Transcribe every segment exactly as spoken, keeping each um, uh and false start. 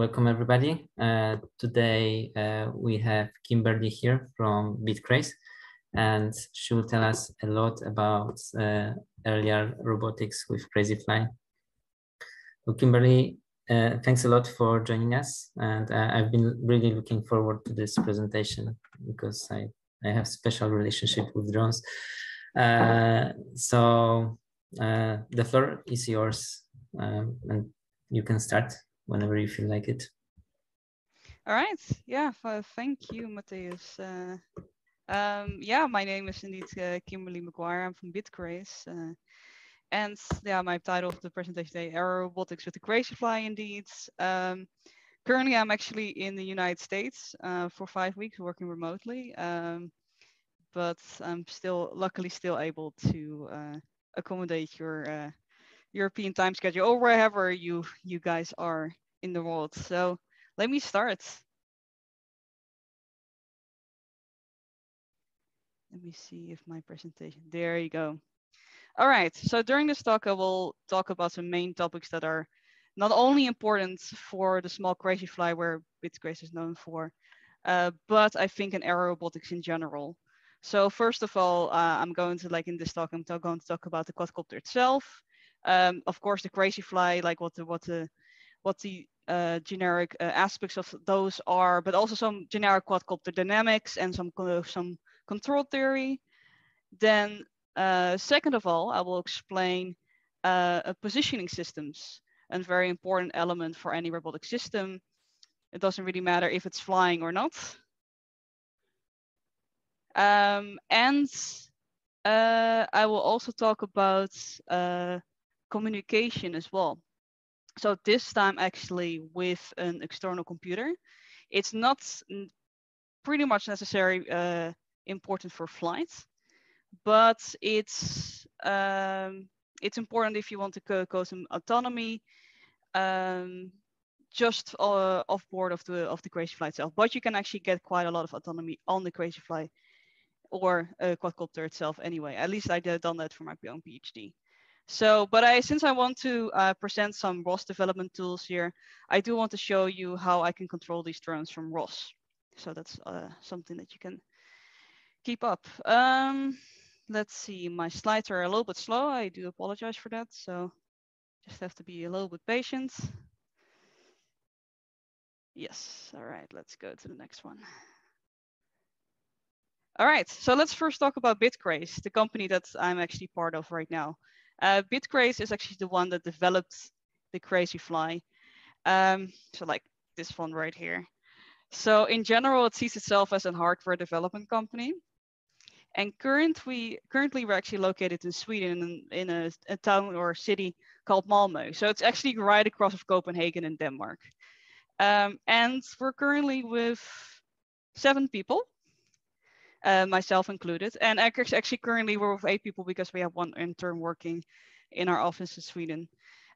Welcome everybody. Uh, today uh, we have Kimberly here from Bitcraze, and she will tell us a lot about uh, earlier robotics with Crazyflie. So Kimberly, uh, thanks a lot for joining us, and uh, I've been really looking forward to this presentation because I, I have special relationship with drones. Uh, so uh, the floor is yours, um, and you can start whenever you feel like it. All right. Yeah. Well, thank you, Matthias. Uh, um, yeah, my name is indeed uh, Kimberly McGuire. I'm from Bitcraze. Uh, and yeah, my title of the presentation today, Aero Robotics with the Crazyflie indeed. Um, currently, I'm actually in the United States uh, for five weeks working remotely. Um, but I'm still, luckily, still able to uh, accommodate your uh, European time schedule or wherever you, you guys are in the world. So let me start. Let me see if my presentation, there you go. All right, so during this talk, I will talk about some main topics that are not only important for the small Crazyflie where Bitcraze is known for, uh, but I think in aero robotics in general. So first of all, uh, I'm going to, like in this talk, I'm going to talk about the quadcopter itself. Um, of course, the Crazyflie, like what the what the what the uh, generic uh, aspects of those are, but also some generic quadcopter dynamics and some uh, some control theory. Then, uh, second of all, I will explain uh, uh, positioning systems, a very important element for any robotic system. It doesn't really matter if it's flying or not. Um, and uh, I will also talk about uh, communication as well. So this time actually with an external computer. It's not pretty much necessary uh, important for flights, but it's um, it's important if you want to go, go some autonomy um, just uh, off board of the of the Crazyflie itself. But you can actually get quite a lot of autonomy on the Crazyflie or uh, quadcopter itself anyway. At least I did done that for my own PhD. So, but I, since I want to uh, present some R O S development tools here, I do want to show you how I can control these drones from R O S. So that's uh, something that you can keep up. Um, let's see, my slides are a little bit slow. I do apologize for that. So just have to be a little bit patient. Yes, all right, let's go to the next one. All right, so let's first talk about Bitcraze, the company that I'm actually part of right now. Uh, Bitcraze is actually the one that developed the Crazyflie. Um, so like this one right here. So in general, it sees itself as a hardware development company. And current we, currently we're actually located in Sweden in, in a, a town or city called Malmö. So it's actually right across of Copenhagen in Denmark. Um, and we're currently with seven people. Uh, myself included, and actually currently we're with eight people because we have one intern working in our office in Sweden.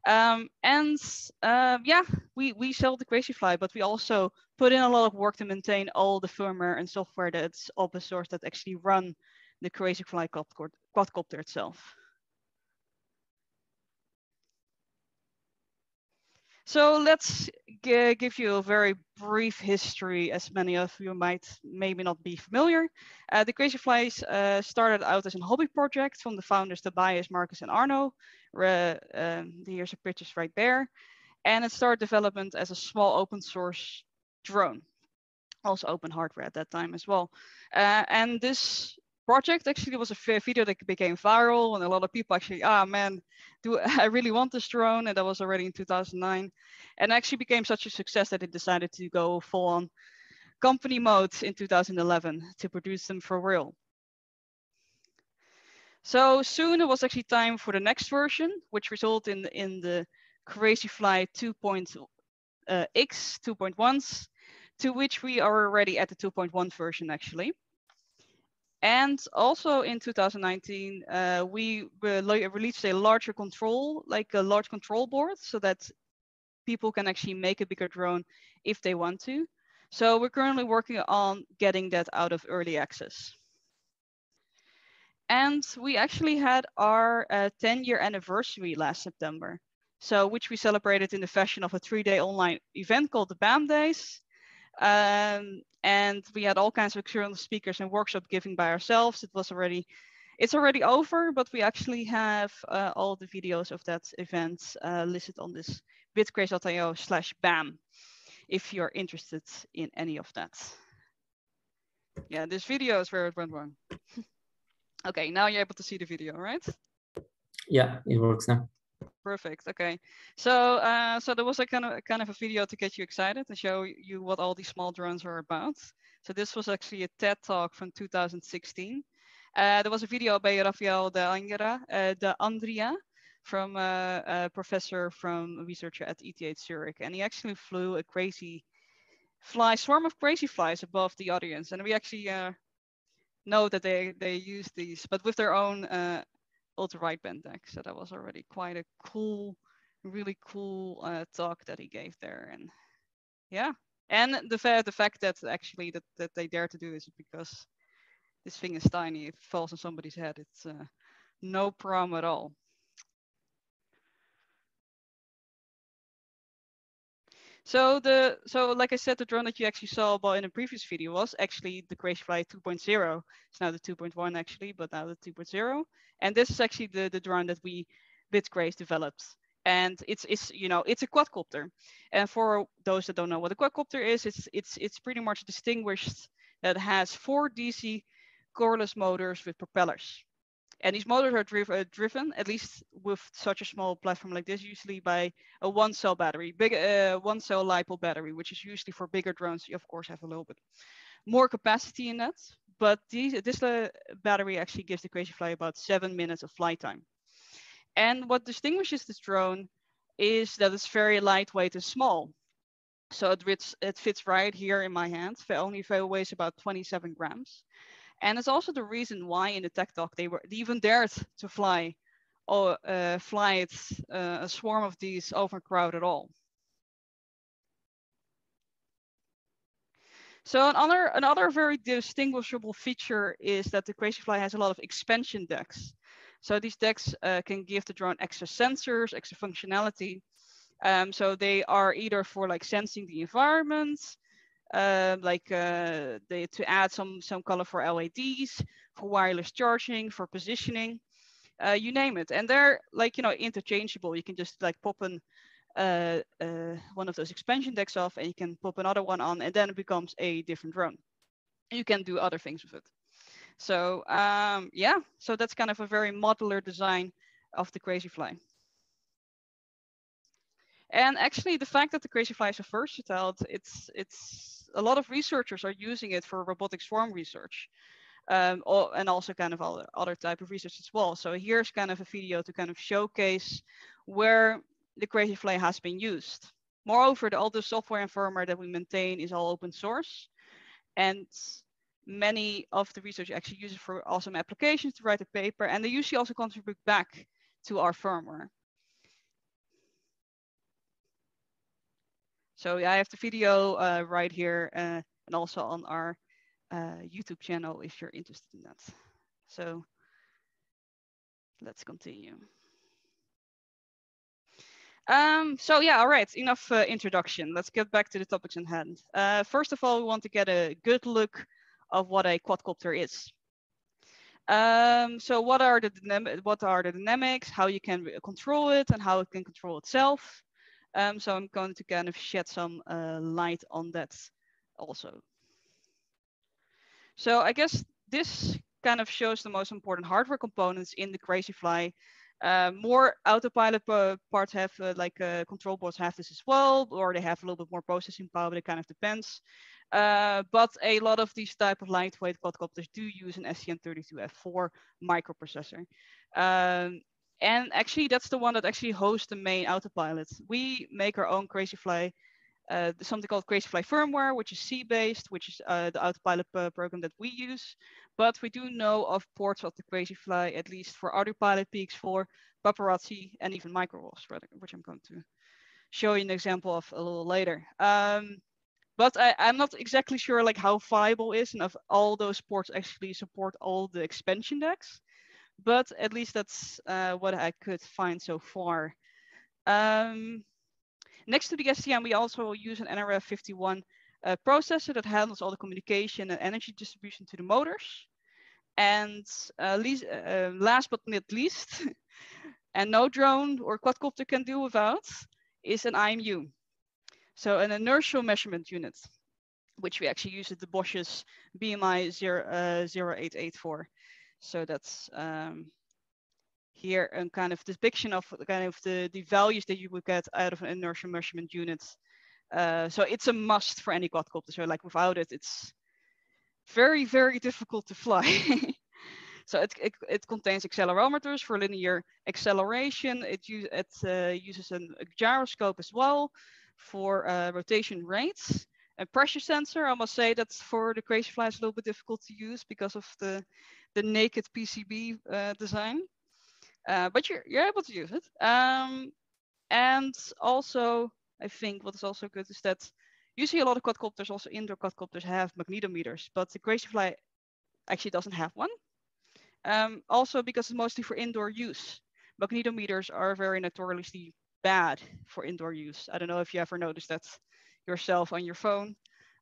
Um, and uh, yeah, we, we sell the Crazyflie, but we also put in a lot of work to maintain all the firmware and software that's open source that actually run the Crazyflie quadcopter itself. So let's give you a very brief history, as many of you might maybe not be familiar. Uh, the Crazyflie uh, started out as a hobby project from the founders Tobias, Marcus, and Arno. Uh, um, here's some pictures right there. And it started development as a small open source drone, also open hardware at that time as well. Uh, and this project actually was a video that became viral and a lot of people actually, ah man, do I really want this drone? And that was already in two thousand nine. And actually became such a success that it decided to go full on company mode in two thousand eleven to produce them for real. So soon it was actually time for the next version, which resulted in, in the Crazyflie two point X, two point ones, to which we are already at the two point one version actually. And also in two thousand nineteen, uh, we re released a larger control, like a large control board, so that people can actually make a bigger drone if they want to. So we're currently working on getting that out of early access. And we actually had our uh, ten year anniversary last September. So which we celebrated in the fashion of a three-day online event called the BAM Days. Um, and we had all kinds of external speakers and workshop giving by ourselves. It was already, it's already over, but we actually have uh, all the videos of that event uh, listed on this bitcraze.io slash BAM, if you're interested in any of that. Yeah, this video is where it went wrong. Okay, now you're able to see the video, right? Yeah, it works now. Perfect. Okay, so uh, so there was a kind of kind of a video to get you excited and show you what all these small drones are about. So this was actually a TED talk from two thousand sixteen. Uh, there was a video by Rafael de Andrea, uh, de Andrea from uh, a professor from a researcher at E T H Zurich, and he actually flew a crazy fly swarm of crazy flies above the audience, and we actually uh, know that they they use these, but with their own. Uh, ultra-wide band deck. So that was already quite a cool, really cool uh, talk that he gave there. And yeah, and the, fa the fact that actually that, that they dare to do this because this thing is tiny. If it falls on somebody's head, it's uh, no problem at all. So the so like I said, the drone that you actually saw in a previous video was actually the Crazyflie two point oh. It's now the two point one actually, but now the two point oh. And this is actually the, the drone that we Bitcraze developed. And it's it's you know it's a quadcopter. And for those that don't know what a quadcopter is, it's it's it's pretty much distinguished that it has four D C coreless motors with propellers. And these motors are driv uh, driven, at least with such a small platform like this, usually by a one-cell battery, big uh, one-cell LiPo battery, which is usually for bigger drones. You, of course, have a little bit more capacity in that. But these, this uh, battery actually gives the Crazyflie about seven minutes of flight time. And what distinguishes this drone is that it's very lightweight and small. So it fits, it fits right here in my hand. It only weighs about twenty-seven grams. And it's also the reason why in the tech talk they were they even dared to fly, or uh, fly it, uh, a swarm of these overcrowded all. So another another very distinguishable feature is that the Crazyflie has a lot of expansion decks. So these decks uh, can give the drone extra sensors, extra functionality. Um, so they are either for like sensing the environment. Uh, like uh, they, to add some, some color for L E Ds, for wireless charging, for positioning, uh, you name it. And they're like, you know, interchangeable. You can just like pop an, uh, uh, one of those expansion decks off and you can pop another one on and then it becomes a different drone. You can do other things with it. So um, yeah, so that's kind of a very modular design of the Crazyflie. And actually, the fact that the Crazyflie is so versatile, it's it's a lot of researchers are using it for robotic swarm research, um, or, and also kind of other other type of research as well. So here's kind of a video to kind of showcase where the Crazyflie has been used. Moreover, the, all the software and firmware that we maintain is all open source, and many of the research actually use it for awesome applications to write a paper, and they usually also contribute back to our firmware. So I have the video uh, right here uh, and also on our uh, YouTube channel if you're interested in that. So let's continue. Um, so yeah, all right, enough uh, introduction. Let's get back to the topics in hand. Uh, first of all, we want to get a good look of what a quadcopter is. Um, so what are, the what are the dynamics, how you can control it and how it can control itself. Um, so I'm going to kind of shed some uh, light on that also. So I guess this kind of shows the most important hardware components in the Crazyflie. Uh, more autopilot uh, parts have, uh, like uh, control boards have this as well, or they have a little bit more processing power, but it kind of depends. Uh, but a lot of these type of lightweight quadcopters do use an S T M thirty-two F four microprocessor. Um, And actually, that's the one that actually hosts the main autopilot. We make our own Crazyflie, uh, something called Crazyflie firmware, which is C-based, which is uh, the autopilot uh, program that we use. But we do know of ports of the Crazyflie, at least for autopilot, P X four, Paparazzi, and even Micro-R O S, which I'm going to show you an example of a little later. Um, but I, I'm not exactly sure like how viable it is and if all those ports actually support all the expansion decks. But at least that's uh, what I could find so far Um, next to the S T M, we also use an N R F fifty-one uh, processor that handles all the communication and energy distribution to the motors. And uh, least, uh, last but not least, and no drone or quadcopter can do without, is an I M U. So an inertial measurement unit, which we actually use at the Bosch's B M I zero eight eight four. So that's um, here a kind of depiction of kind of the, the values that you would get out of an inertial measurement unit. Uh, so it's a must for any quadcopter. So like without it, it's very, very difficult to fly. So it, it, it contains accelerometers for linear acceleration. It, use, it uh, uses an, a gyroscope as well for uh, rotation rates. A pressure sensor, I must say that for the Crazyflie is a little bit difficult to use because of the, the naked P C B uh, design. Uh, but you're, you're able to use it. Um, and also, I think what is also good is that you see a lot of quadcopters, also indoor quadcopters, have magnetometers, but the Crazyflie actually doesn't have one. Um, also because it's mostly for indoor use. Magnetometers are very notoriously bad for indoor use. I don't know if you ever noticed that yourself on your phone.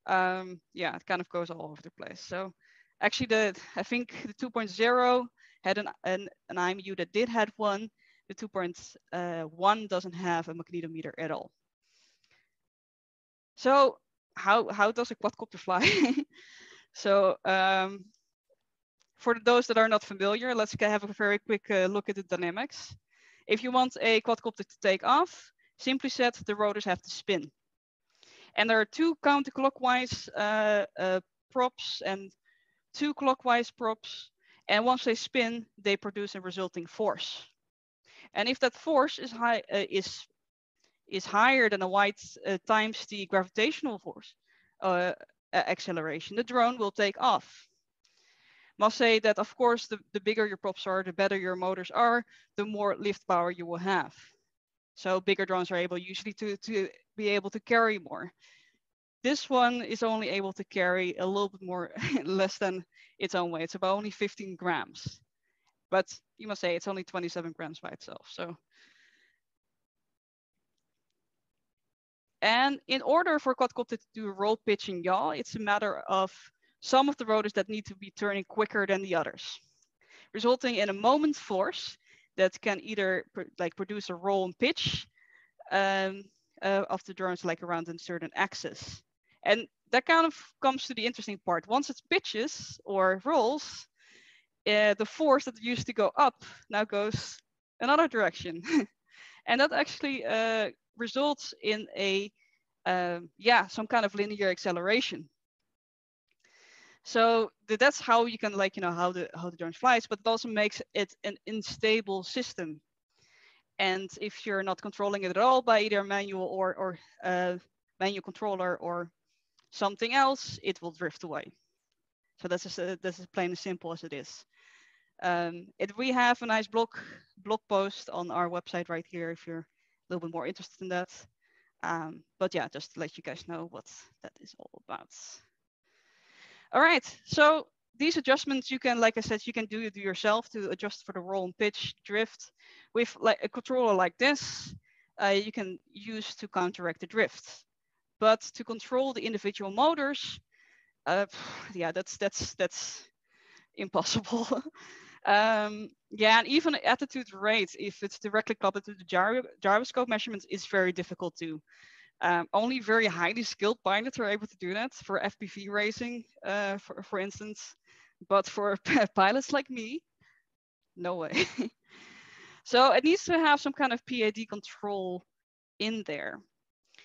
Um, yeah, it kind of goes all over the place. So actually the, I think the two point zero had an, an, an I M U that did have one. The two point one doesn't have a magnetometer at all. So how, how does a quadcopter fly? So, um, for those that are not familiar, let's have a very quick uh, look at the dynamics. If you want a quadcopter to take off, simply said the rotors have to spin. And there are two counterclockwise uh, uh, props and two clockwise props. And once they spin, they produce a resulting force. And if that force is high, uh, is, is higher than a y uh, times the gravitational force uh, acceleration, the drone will take off. Must say that, of course, the, the bigger your props are, the better your motors are, the more lift power you will have. So bigger drones are able usually to, to be able to carry more. This one is only able to carry a little bit more, less than its own weight. It's about only fifteen grams. But you must say it's only twenty-seven grams by itself. So, and in order for a quadcopter to do roll, pitch, and yaw, it's a matter of some of the rotors that need to be turning quicker than the others, resulting in a moment force that can either pr like produce a roll and pitch um, uh, of the drones like around a certain axis. And that kind of comes to the interesting part. Once it pitches or rolls, uh, the force that used to go up now goes another direction. And that actually uh, results in a, uh, yeah, some kind of linear acceleration. So that's how you can like, you know, how the, how the drone flies, but it also makes it an unstable system. And if you're not controlling it at all by either manual or, or uh, manual controller or something else, it will drift away. So that's as, uh, that's as plain and simple as it is. Um, it, we have a nice blog, blog post on our website right here if you're a little bit more interested in that. Um, but yeah, just to let you guys know what that is all about. All right, so these adjustments you can, like I said, you can do it yourself to adjust for the roll and pitch drift. With like a controller like this, uh, you can use to counteract the drift. But to control the individual motors, uh, yeah, that's that's that's impossible. um, yeah, and even attitude rate, if it's directly coupled to the gyro gyroscope measurements, is very difficult to. Um, only very highly skilled pilots are able to do that for F P V racing, uh, for, for instance. But for pilots like me, no way. So it needs to have some kind of P I D control in there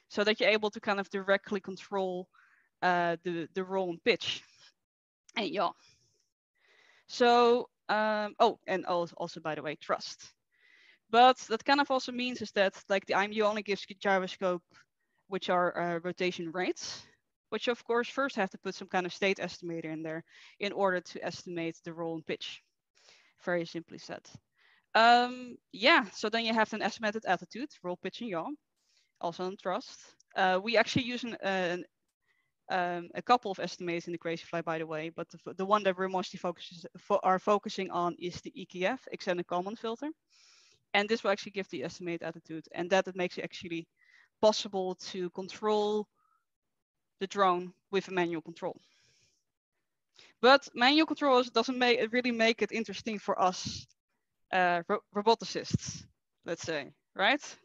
so that you're able to kind of directly control uh, the, the roll and pitch. And yeah. So, um, oh, and also, by the way, thrust. But that kind of also means is that like the I M U only gives gyroscope, which are uh, rotation rates, which of course first have to put some kind of state estimator in there in order to estimate the roll and pitch, very simply said. Um, yeah, so then you have an estimated attitude, roll, pitch, and yaw, also on thrust. Uh, we actually use an, uh, an, um, a couple of estimators in the Crazyflie, by the way, but the, the one that we're mostly focuses, fo are focusing on is the E K F, extended Kalman filter, And this will actually give the estimate attitude, and that it makes it actually possible to control the drone with a manual control. But manual controls doesn't make it really make it interesting for us uh, ro roboticists, let's say, right?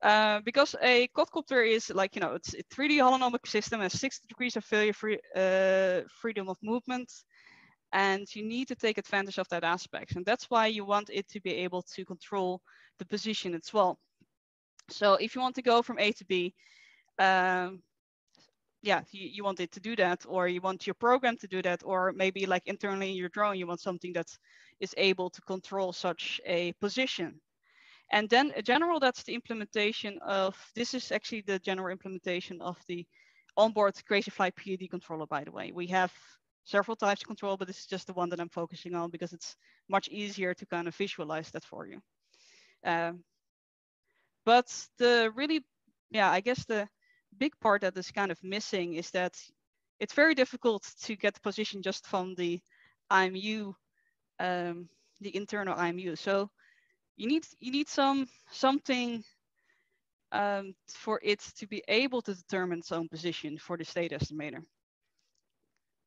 Uh, because a quadcopter is like, you know, it's a three D holonomic system, has sixty degrees of failure free, uh, freedom of movement. And you need to take advantage of that aspect. And that's why you want it to be able to control the position as well. So if you want to go from A to B, um, yeah, you, you want it to do that, or you want your program to do that, or maybe like internally in your drone, you want something that is able to control such a position. And then in general, that's the implementation of, this is actually the general implementation of the onboard Crazyflie P I D controller, by the way. We have several types of control, but this is just the one that I'm focusing on because it's much easier to kind of visualize that for you. Um, but the really, yeah, I guess the big part that is kind of missing is that it's very difficult to get the position just from the I M U, um, the internal I M U. So you need you need some something um, for it to be able to determine its own position for the state estimator.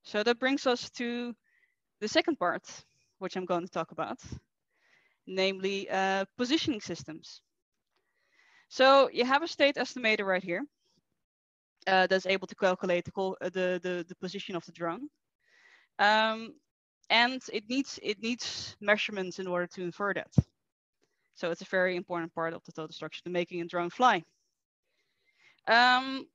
So that brings us to the second part, which I'm going to talk about, namely uh, positioning systems. So you have a state estimator right here uh, that's able to calculate the, the, the, the position of the drone. Um, and it needs, it needs measurements in order to infer that. So it's a very important part of the total structure to making a drone fly. Um,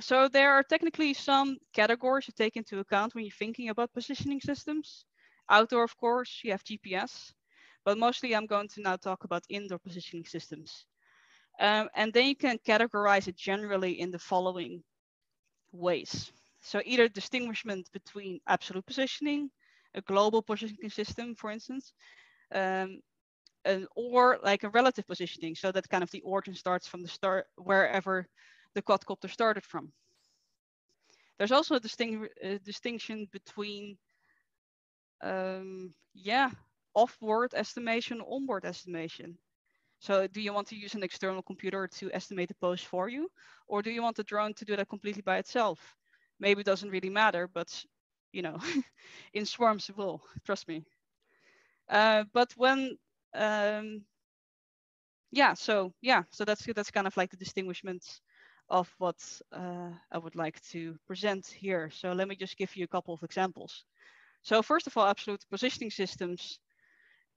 So there are technically some categories you take into account when you're thinking about positioning systems. Outdoor, of course, you have G P S, but mostly I'm going to now talk about indoor positioning systems. Um, and then you can categorize it generally in the following ways. So either distinguishment between absolute positioning, a global positioning system, for instance, um, and, or like a relative positioning. So that kind of the origin starts from the start, wherever the quadcopter started from. There's also a, distinct, a distinction between, um, yeah, offboard estimation, onboard estimation. So do you want to use an external computer to estimate the pose for you? Or do you want the drone to do that completely by itself? Maybe it doesn't really matter, but you know, in swarms it will, trust me. Uh, but when, um, yeah, so yeah, so that's, that's kind of like the distinguishments of what uh, I would like to present here. So let me just give you a couple of examples. So first of all, absolute positioning systems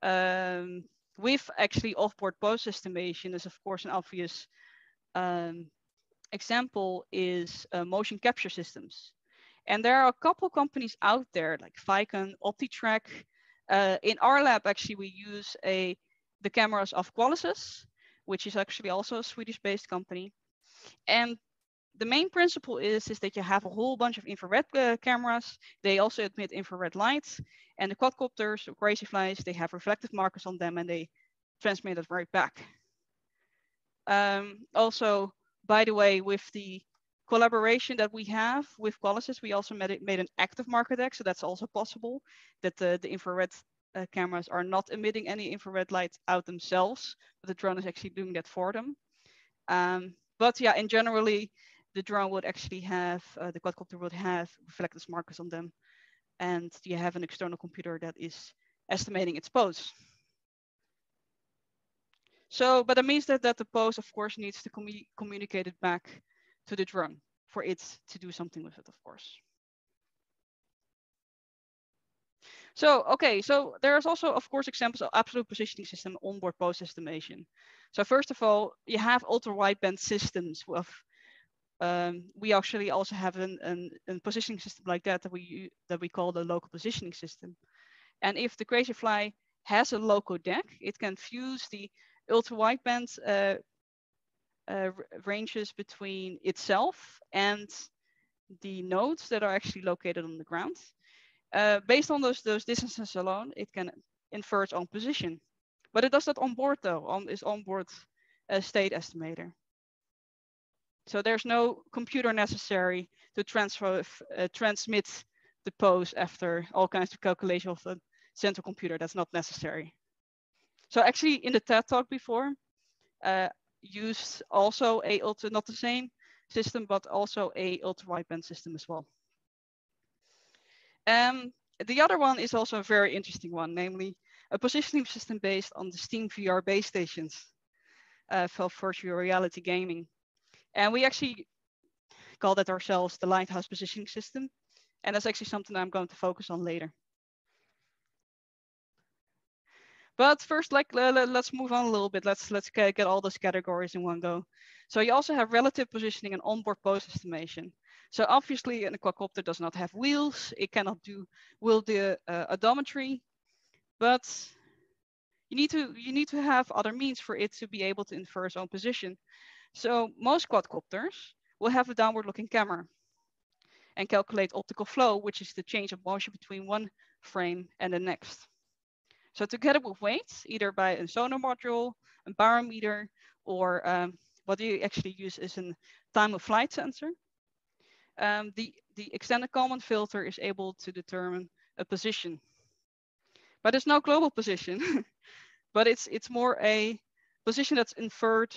um, with actually offboard pose estimation is of course an obvious um, example is uh, motion capture systems. And there are a couple companies out there like Vicon, OptiTrack. Uh, in our lab, actually we use a, the cameras of Qualisys, which is actually also a Swedish-based company. And the main principle is, is that you have a whole bunch of infrared uh, cameras. They also emit infrared lights, and the quadcopters or Crazyflies, they have reflective markers on them and they transmit it right back. Um, also, by the way, with the collaboration that we have with Qualisys, we also made, it, made an active marker deck. So that's also possible that the, the infrared uh, cameras are not emitting any infrared light out themselves, but the drone is actually doing that for them. Um, But yeah, in generally, the drone would actually have, uh, the quadcopter would have reflectance markers on them. And you have an external computer that is estimating its pose. So, but that means that, that the pose, of course, needs to commu- communicate it back to the drone for it to do something with it, of course. So, okay, so there's also, of course, examples of absolute positioning system, onboard pose estimation. So first of all, you have ultra-wideband systems. Of, um, we actually also have an, an, an positioning system like that that we, that we call the local positioning system. And if the Crazyflie has a local deck, it can fuse the ultra-wideband uh, uh, ranges between itself and the nodes that are actually located on the ground. Uh, based on those, those distances alone, it can infer its own position. But it does that on board though, on its onboard uh, state estimator. So there's no computer necessary to transfer, uh, transmit the pose after all kinds of calculation of the central computer. That's not necessary. So actually in the TED talk before, uh, used also a ultra, not the same system, but also a ultra wideband system as well. Um, the other one is also a very interesting one, namely a positioning system based on the SteamVR base stations uh, for virtual reality gaming. And we actually call that ourselves the Lighthouse Positioning System. And that's actually something I'm going to focus on later. But first, like, let's move on a little bit. Let's, let's get all those categories in one go. So you also have relative positioning and onboard pose estimation. So obviously, a quadcopter does not have wheels. It cannot do wheel the uh, odometry. But you need to you need to have other means for it to be able to infer its own position. So most quadcopters will have a downward-looking camera and calculate optical flow, which is the change of motion between one frame and the next. So together with weights, either by a sonar module, a barometer, or um, what you actually use is a time of flight sensor. Um, the, the extended Kalman filter is able to determine a position. But there's no global position, but it's, it's more a position that's inferred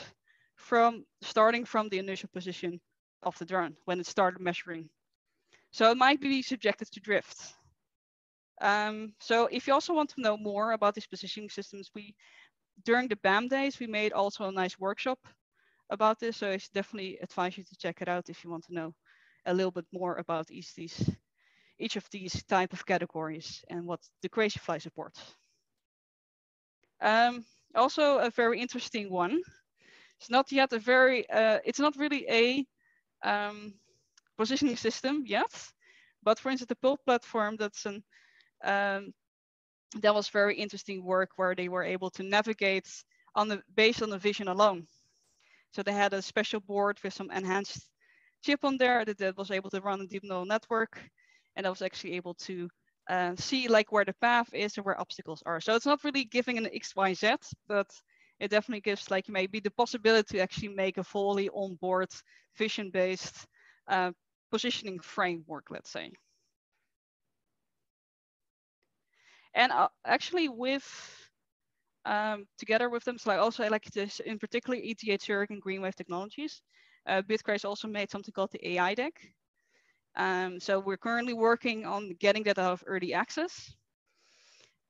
from starting from the initial position of the drone when it started measuring. So it might be subjected to drift. Um, so if you also want to know more about these positioning systems, we during the B A M days, we made also a nice workshop about this. So I definitely advise you to check it out if you want to know a little bit more about each, these, each of these type of categories and what the Crazyflie supports. Um, also a very interesting one. It's not yet a very, uh, it's not really a um, positioning system yet, but for instance, the Pulp platform, that's an Um, that was very interesting work where they were able to navigate on the, based on the vision alone. So they had a special board with some enhanced chip on there that, that was able to run a deep neural network. And I was actually able to uh, see like where the path is and where obstacles are. So it's not really giving an X, Y, Z, but it definitely gives like maybe the possibility to actually make a fully onboard vision-based uh, positioning framework, let's say. And actually with, um, together with them, so I also like this, in particular E T H Zurich and Greenwave Technologies, uh, Bitcraze also made something called the A I deck. Um, so we're currently working on getting that out of early access.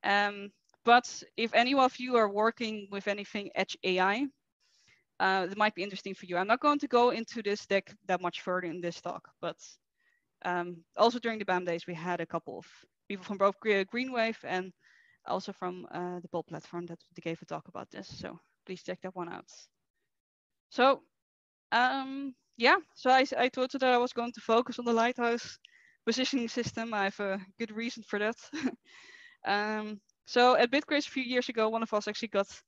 Um, but if any of you are working with anything Edge A I, uh, it might be interesting for you. I'm not going to go into this deck that much further in this talk, but um, also during the B A M days, we had a couple of people from both Greenwave and also from uh, the Bolt platform that they gave a talk about this. So please check that one out. So um, yeah, so I, I told you that I was going to focus on the Lighthouse positioning system. I have a good reason for that. um, so at Bitcraze a few years ago, one of us actually got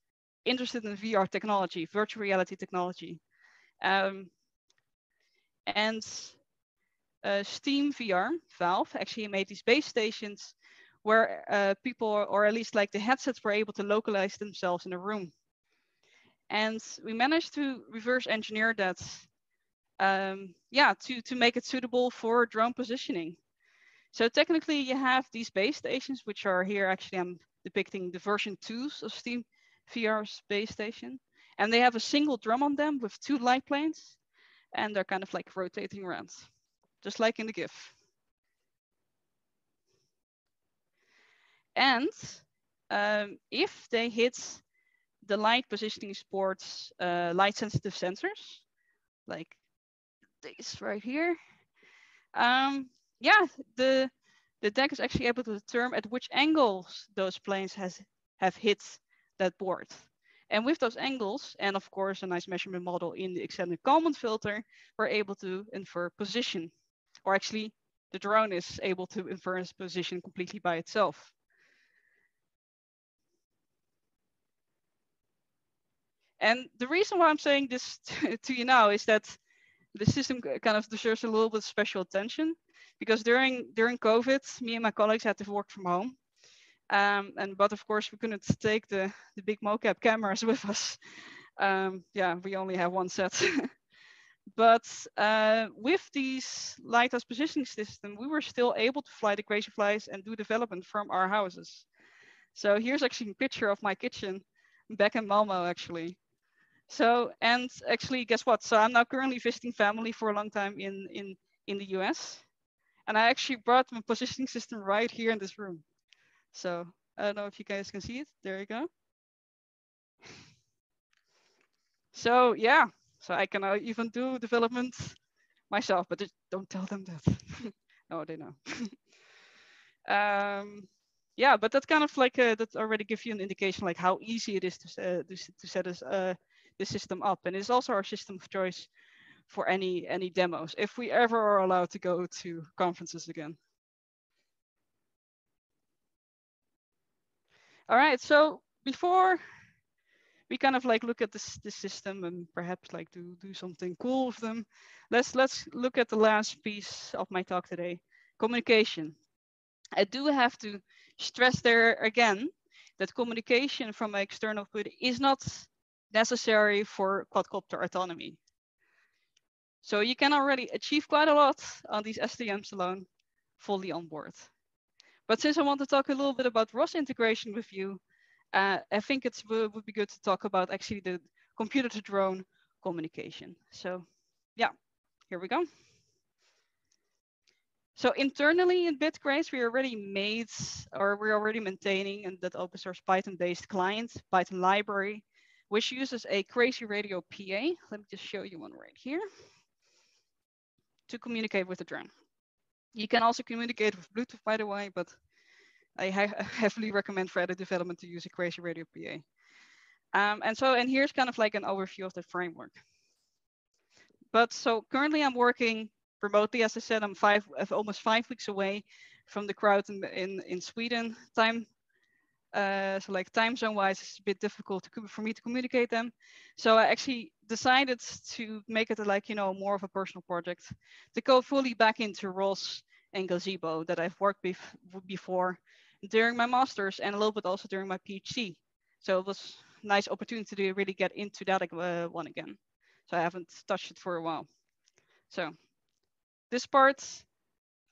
interested in V R technology, virtual reality technology. Um, and Uh, SteamVR, Valve, actually made these base stations where uh, people, or at least like the headsets, were able to localize themselves in a room. And we managed to reverse engineer that, um, yeah, to, to make it suitable for drone positioning. So technically you have these base stations, which are here, actually I'm depicting the version twos of SteamVR's base station. And they have a single drum on them with two light planes, and they're kind of like rotating around, just like in the GIF. And um, if they hit the light positioning sports uh, light sensitive sensors, like this right here, um, yeah, the, the deck is actually able to determine at which angles those planes has, have hit that board. And with those angles, and of course, a nice measurement model in the extended Kalman filter, we're able to infer position. Or actually, the drone is able to infer its position completely by itself. And the reason why I'm saying this to you now is that the system kind of deserves a little bit of special attention, because during during COVID, me and my colleagues had to work from home, um, and but of course we couldn't take the the big mocap cameras with us. Um, yeah, we only have one set. But uh, with these Lighthouse positioning system, we were still able to fly the Crazyflies and do development from our houses. So here's actually a picture of my kitchen back in Malmö actually. So, and actually, guess what? So I'm now currently visiting family for a long time in, in, in the U S. And I actually brought my positioning system right here in this room. So I don't know if you guys can see it. There you go. So yeah, so I can even do development myself, but just don't tell them that. No, they know. um, yeah, but that's kind of like, a, that already gives you an indication like how easy it is to, uh, to, to set this, uh, this system up. And it's also our system of choice for any, any demos, if we ever are allowed to go to conferences again. All right, so before we kind of like look at this, this system and perhaps like do, do something cool with them, let's, let's look at the last piece of my talk today, communication. I do have to stress there again that communication from an external P I D is not necessary for quadcopter autonomy. So you can already achieve quite a lot on these S T Ms alone, fully on board. But since I want to talk a little bit about R O S integration with you, uh, I think it would be good to talk about actually the computer to drone communication. So yeah, here we go. So internally in Bitcraze, we already made, or we're already maintaining and that open source Python-based client, Python library, which uses a Crazy Radio P A. Let me just show you one right here. To communicate with the drone. You can also communicate with Bluetooth, by the way, but I heavily recommend for other development to use a Crazy Radio P A. Um, and so, and here's kind of like an overview of the framework. But so currently I'm working remotely, as I said, I'm five, almost five weeks away from the crowd in, in, in Sweden time. Uh, so like time zone wise, it's a bit difficult to, for me to communicate them. So I actually decided to make it like, you know, more of a personal project to go fully back into R O S and Gazebo that I've worked with before during my master's and a little bit also during my PhD. So it was a nice opportunity to really get into that uh, one again. So I haven't touched it for a while. So this part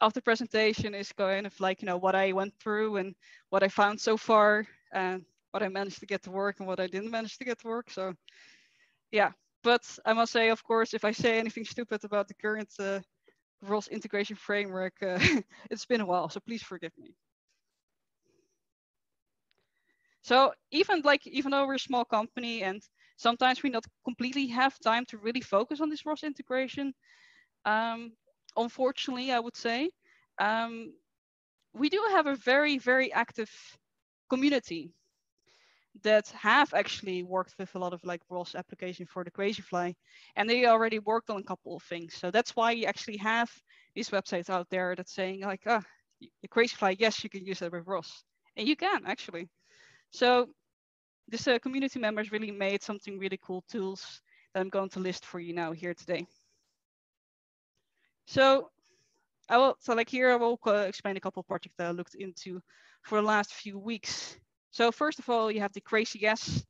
of the presentation is kind of like, you know, what I went through and what I found so far and what I managed to get to work and what I didn't manage to get to work. So yeah, but I must say, of course, if I say anything stupid about the current uh, R O S integration framework, uh, it's been a while, so please forgive me. So even like, even though we're a small company and sometimes we not completely have time to really focus on this R O S integration, um, unfortunately, I would say, um, we do have a very, very active community that have actually worked with a lot of like R O S application for the Crazyflie, and they already worked on a couple of things. So that's why you actually have these websites out there that's saying like, ah, the Crazyflie, yes, you can use that with R O S. And you can actually. So this uh, community members really made something really cool tools that I'm going to list for you now here today. So I will, so like here, I will uh, explain a couple of projects that I looked into for the last few weeks. So first of all, you have the CrazyS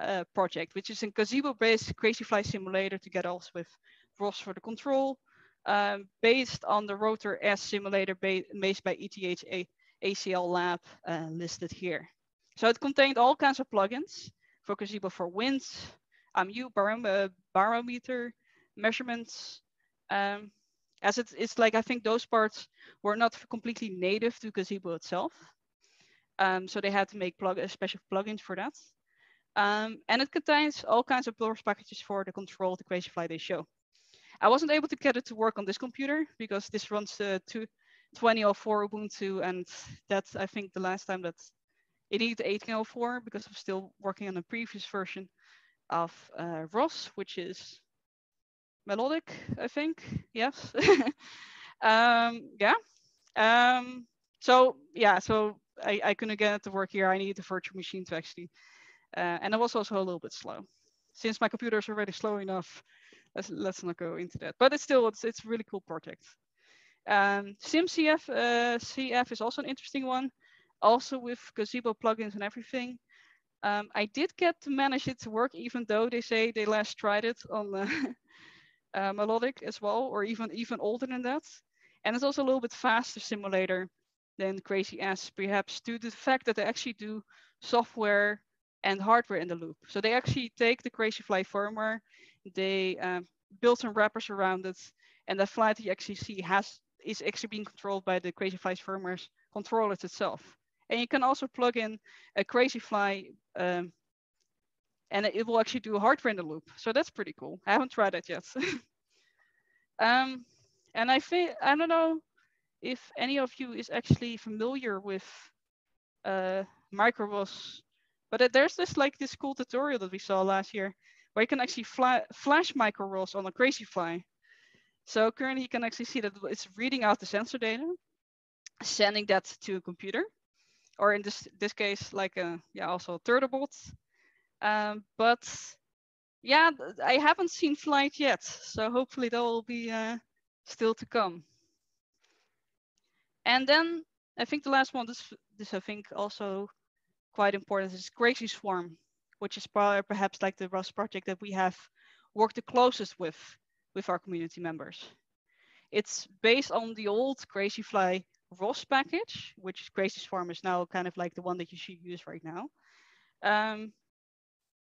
uh, project, which is a Gazebo-based Crazyflie simulator together also with R O S for the control, um, based on the RotorS simulator ba made by E T H A C L Lab uh, listed here. So it contained all kinds of plugins for Gazebo for wind, I M U, barom uh, barometer, measurements, um, as it, it's like, I think those parts were not completely native to Gazebo itself. Um, so they had to make plug, special plugins for that. Um, and it contains all kinds of R O S packages for the control, the Crazyflie they show. I wasn't able to get it to work on this computer because this runs uh, to twenty oh four Ubuntu. And that's, I think, the last time that it needed eighteen oh four because I'm still working on a previous version of uh, R O S, which is Melodic, I think, yes. um, yeah. Um, so yeah, so I, I couldn't get it to work here. I needed a virtual machine to actually, uh, and it was also a little bit slow. Since my computer is already slow enough, let's, let's not go into that, but it's still, it's, it's a really cool project. Um, SimCF uh, C F is also an interesting one, also with Gazebo plugins and everything. Um, I did get to manage it to work, even though they say they last tried it on uh, Uh, Melodic as well, or even even older than that, and it's also a little bit faster simulator than Crazy S, perhaps due to the fact that they actually do software and hardware in the loop. So they actually take the Crazyflie firmware, they um, build some wrappers around it, and that flight that you actually see has is actually being controlled by the Crazyflie's firmware's controllers itself. And you can also plug in a Crazyflie um, and it will actually do hardware in the loop. So that's pretty cool. I haven't tried that yet. um, and I think, I don't know if any of you is actually familiar with uh, Micro-R O S, but there's this like this cool tutorial that we saw last year where you can actually fly, flash Micro-R O S on a Crazyflie. So currently you can actually see that it's reading out the sensor data, sending that to a computer, or in this this case, like a, yeah, also a Turtlebot. Um, but yeah, I haven't seen flight yet. So hopefully that will be uh, still to come. And then I think the last one, this, this I think also quite important is Crazyswarm, which is perhaps like the R O S project that we have worked the closest with. with our community members. It's based on the old Crazyflie R O S package, which Crazyswarm is now kind of like the one that you should use right now. Um,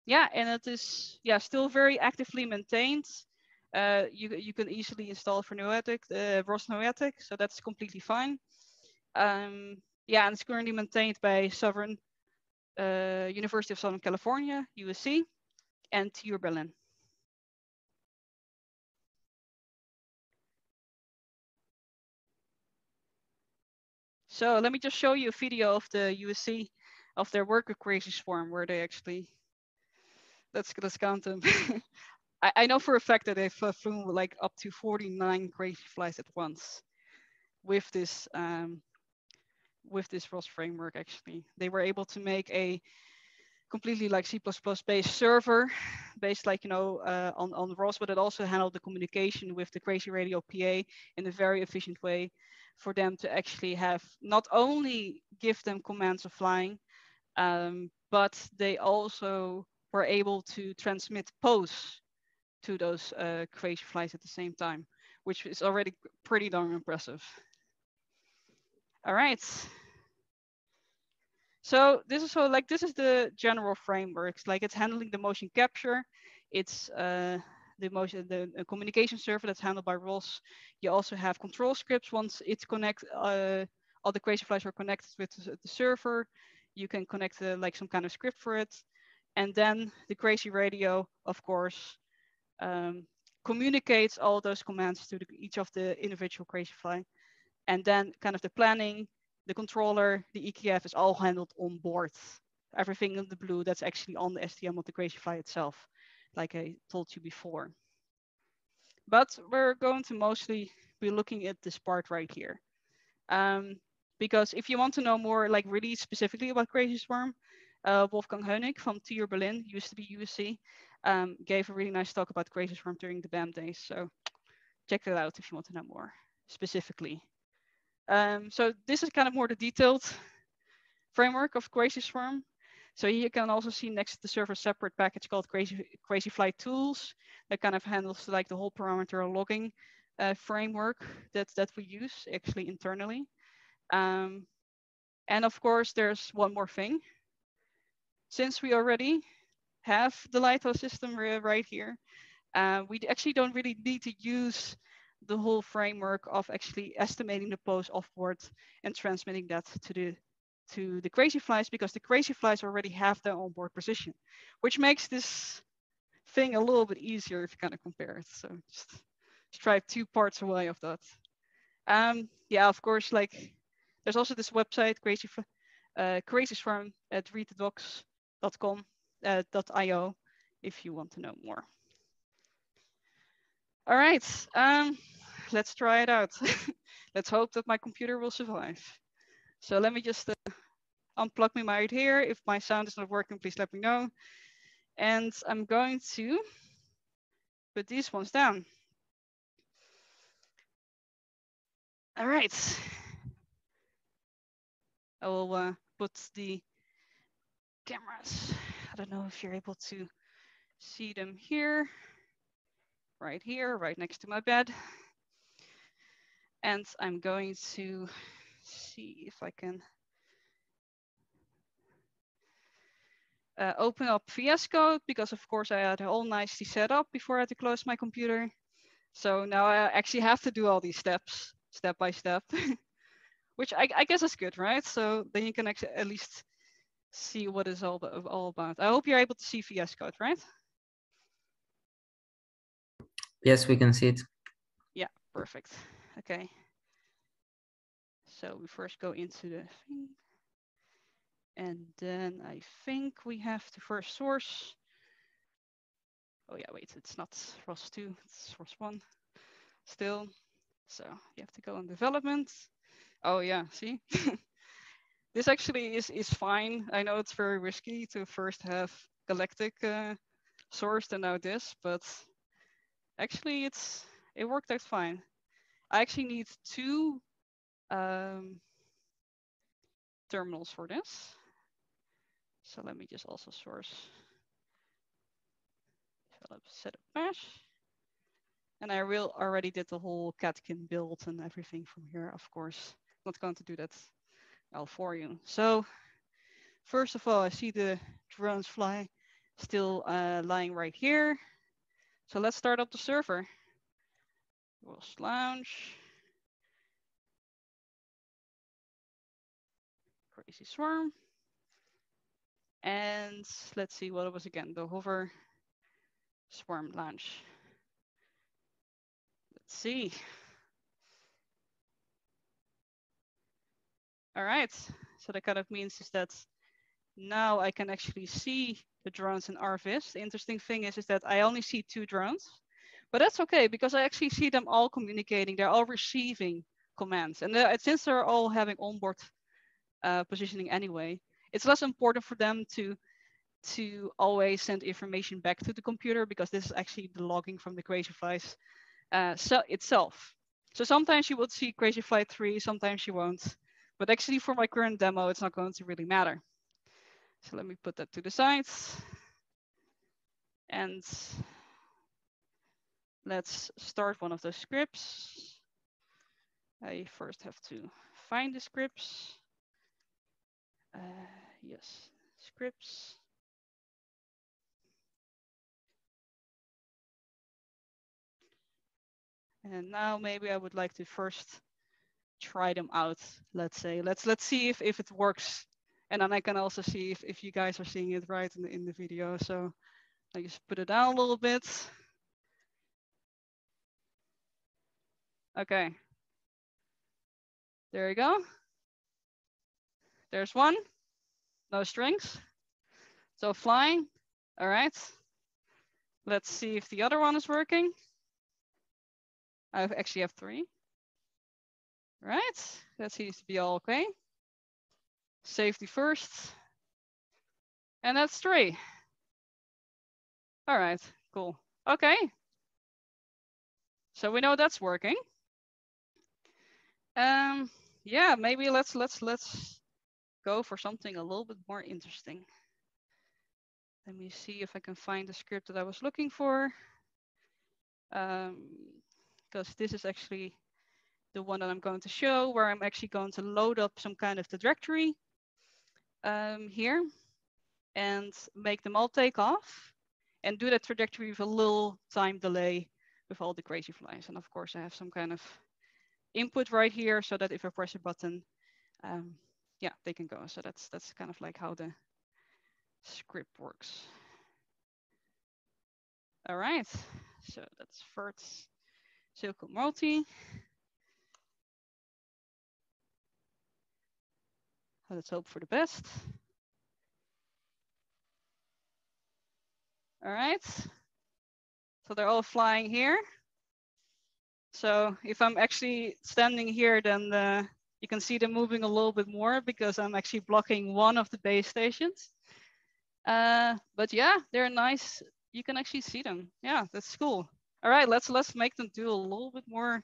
yeah, and it is yeah still very actively maintained. Uh, you, you can easily install for Noetic, uh, R O S Noetic, so that's completely fine. Um, yeah, and it's currently maintained by Sovereign uh, University of Southern California, U S C, and T U Berlin. So let me just show you a video of the U S C, of their work with Crazyswarm, where they actually, let's, let's count them. I, I know for a fact that they've uh, flown like up to forty-nine Crazyflies at once with this, um, with this R O S framework, actually. They were able to make a completely like C plus plus based server, based like, you know, uh, on, on R O S, but it also handled the communication with the Crazy Radio P A in a very efficient way, for them to actually have not only give them commands of flying, um, but they also were able to transmit pose to those uh, Crazyflies at the same time, which is already pretty darn impressive. All right. So this is so like this is the general framework. Like it's handling the motion capture. It's uh, The, motion, the communication server that's handled by R O S. You also have control scripts. Once it's connected, uh, all the Crazyflies are connected with the, the server. You can connect uh, like some kind of script for it. And then the Crazy Radio, of course, um, communicates all those commands to the, each of the individual Crazyfly. And then kind of the planning, the controller, the E K F is all handled on board. Everything in the blue that's actually on the S T M of the Crazyfly itself, like I told you before. But we're going to mostly be looking at this part right here. Um, because if you want to know more, like really specifically about Crazyswarm, uh, Wolfgang Hoenig from T U Berlin, used to be U S C, um, gave a really nice talk about Crazyswarm during the B A M days. So check that out if you want to know more specifically. Um, so this is kind of more the detailed framework of Crazyswarm. So you can also see next to the server separate package called Crazy, Craziflie Tools that kind of handles like the whole parameter logging uh, framework that, that we use actually internally. Um, and of course, there's one more thing. Since we already have the LiPo system right here, uh, we actually don't really need to use the whole framework of actually estimating the pose offboard and transmitting that to the to the Crazyflies, because the Crazyflies already have their onboard position, which makes this thing a little bit easier if you kind of compare it. So just strive two parts away of that. Um, yeah, of course, like there's also this website, Crazy, uh, Crazyswarm at read the docs dot com dot i o, uh, if you want to know more. All right, um, let's try it out. Let's hope that my computer will survive. So let me just uh, unplug me right here. If my sound is not working, please let me know. And I'm going to put these ones down. All right. I will uh, put the cameras. I don't know if you're able to see them here, right here, right next to my bed. And I'm going to see if I can. uh, open up V S Code because of course I had a whole nicely set up before I had to close my computer. So now I actually have to do all these steps, step by step, which I, I guess is good, right? So then you can actually at least see what it's all, all about. I hope you're able to see V S Code, right? Yes, we can see it. Yeah, perfect. Okay. So we first go into the thing. And then I think we have to first source. Oh yeah, wait, it's not R O S two, it's R O S one still. So you have to go on development. Oh yeah, see? This actually is, is fine. I know it's very risky to first have Galactic uh, sourced and now this, but actually it's it worked out fine. I actually need two um, terminals for this. So let me just also source develop setup mesh. And I will already did the whole catkin build and everything from here, of course. I'm not going to do that all for you. So first of all, I see the drones fly still uh, lying right here. So let's start up the server. We'll launch Crazyswarm. And let's see what it was again, the hover swarm launch. Let's see. All right, so that kind of means is that now I can actually see the drones in R F I S. The interesting thing is, is that I only see two drones, but that's okay because I actually see them all communicating. They're all receiving commands. And they're, since they're all having onboard uh, positioning anyway, it's less important for them to, to always send information back to the computer because this is actually the logging from the Crazyflie uh, so itself. So sometimes you will see Crazyflie three, sometimes you won't. But actually for my current demo, it's not going to really matter. So let me put that to the side. And let's start one of those scripts. I first have to find the scripts. Uh, yes, scripts. And now maybe I would like to first try them out, let's say. Let's let's see if, if it works. And then I can also see if, if you guys are seeing it right in the, in the video. So I just put it down a little bit. Okay. There you go. There's one, no strings. So flying, all right. Let's see if the other one is working. I actually have three. Right, that seems to be all okay. Safety first. And that's three. All right, cool. Okay. So we know that's working. Um, yeah, maybe let's let's let's go for something a little bit more interesting. Let me see if I can find the script that I was looking for. Um, because this is actually the one that I'm going to show where I'm actually going to load up some kind of the directory um, here and make them all take off and do that trajectory with a little time delay with all the Crazyflies. And of course I have some kind of input right here so that if I press a button, um, yeah, they can go. So that's, that's kind of like how the script works. All right, so that's first circle multi. Let's hope for the best. All right. So they're all flying here. So if I'm actually standing here, then uh, you can see them moving a little bit more because I'm actually blocking one of the base stations. Uh, but yeah, they're nice. You can actually see them. Yeah, that's cool. All right, let's let's make them do a little bit more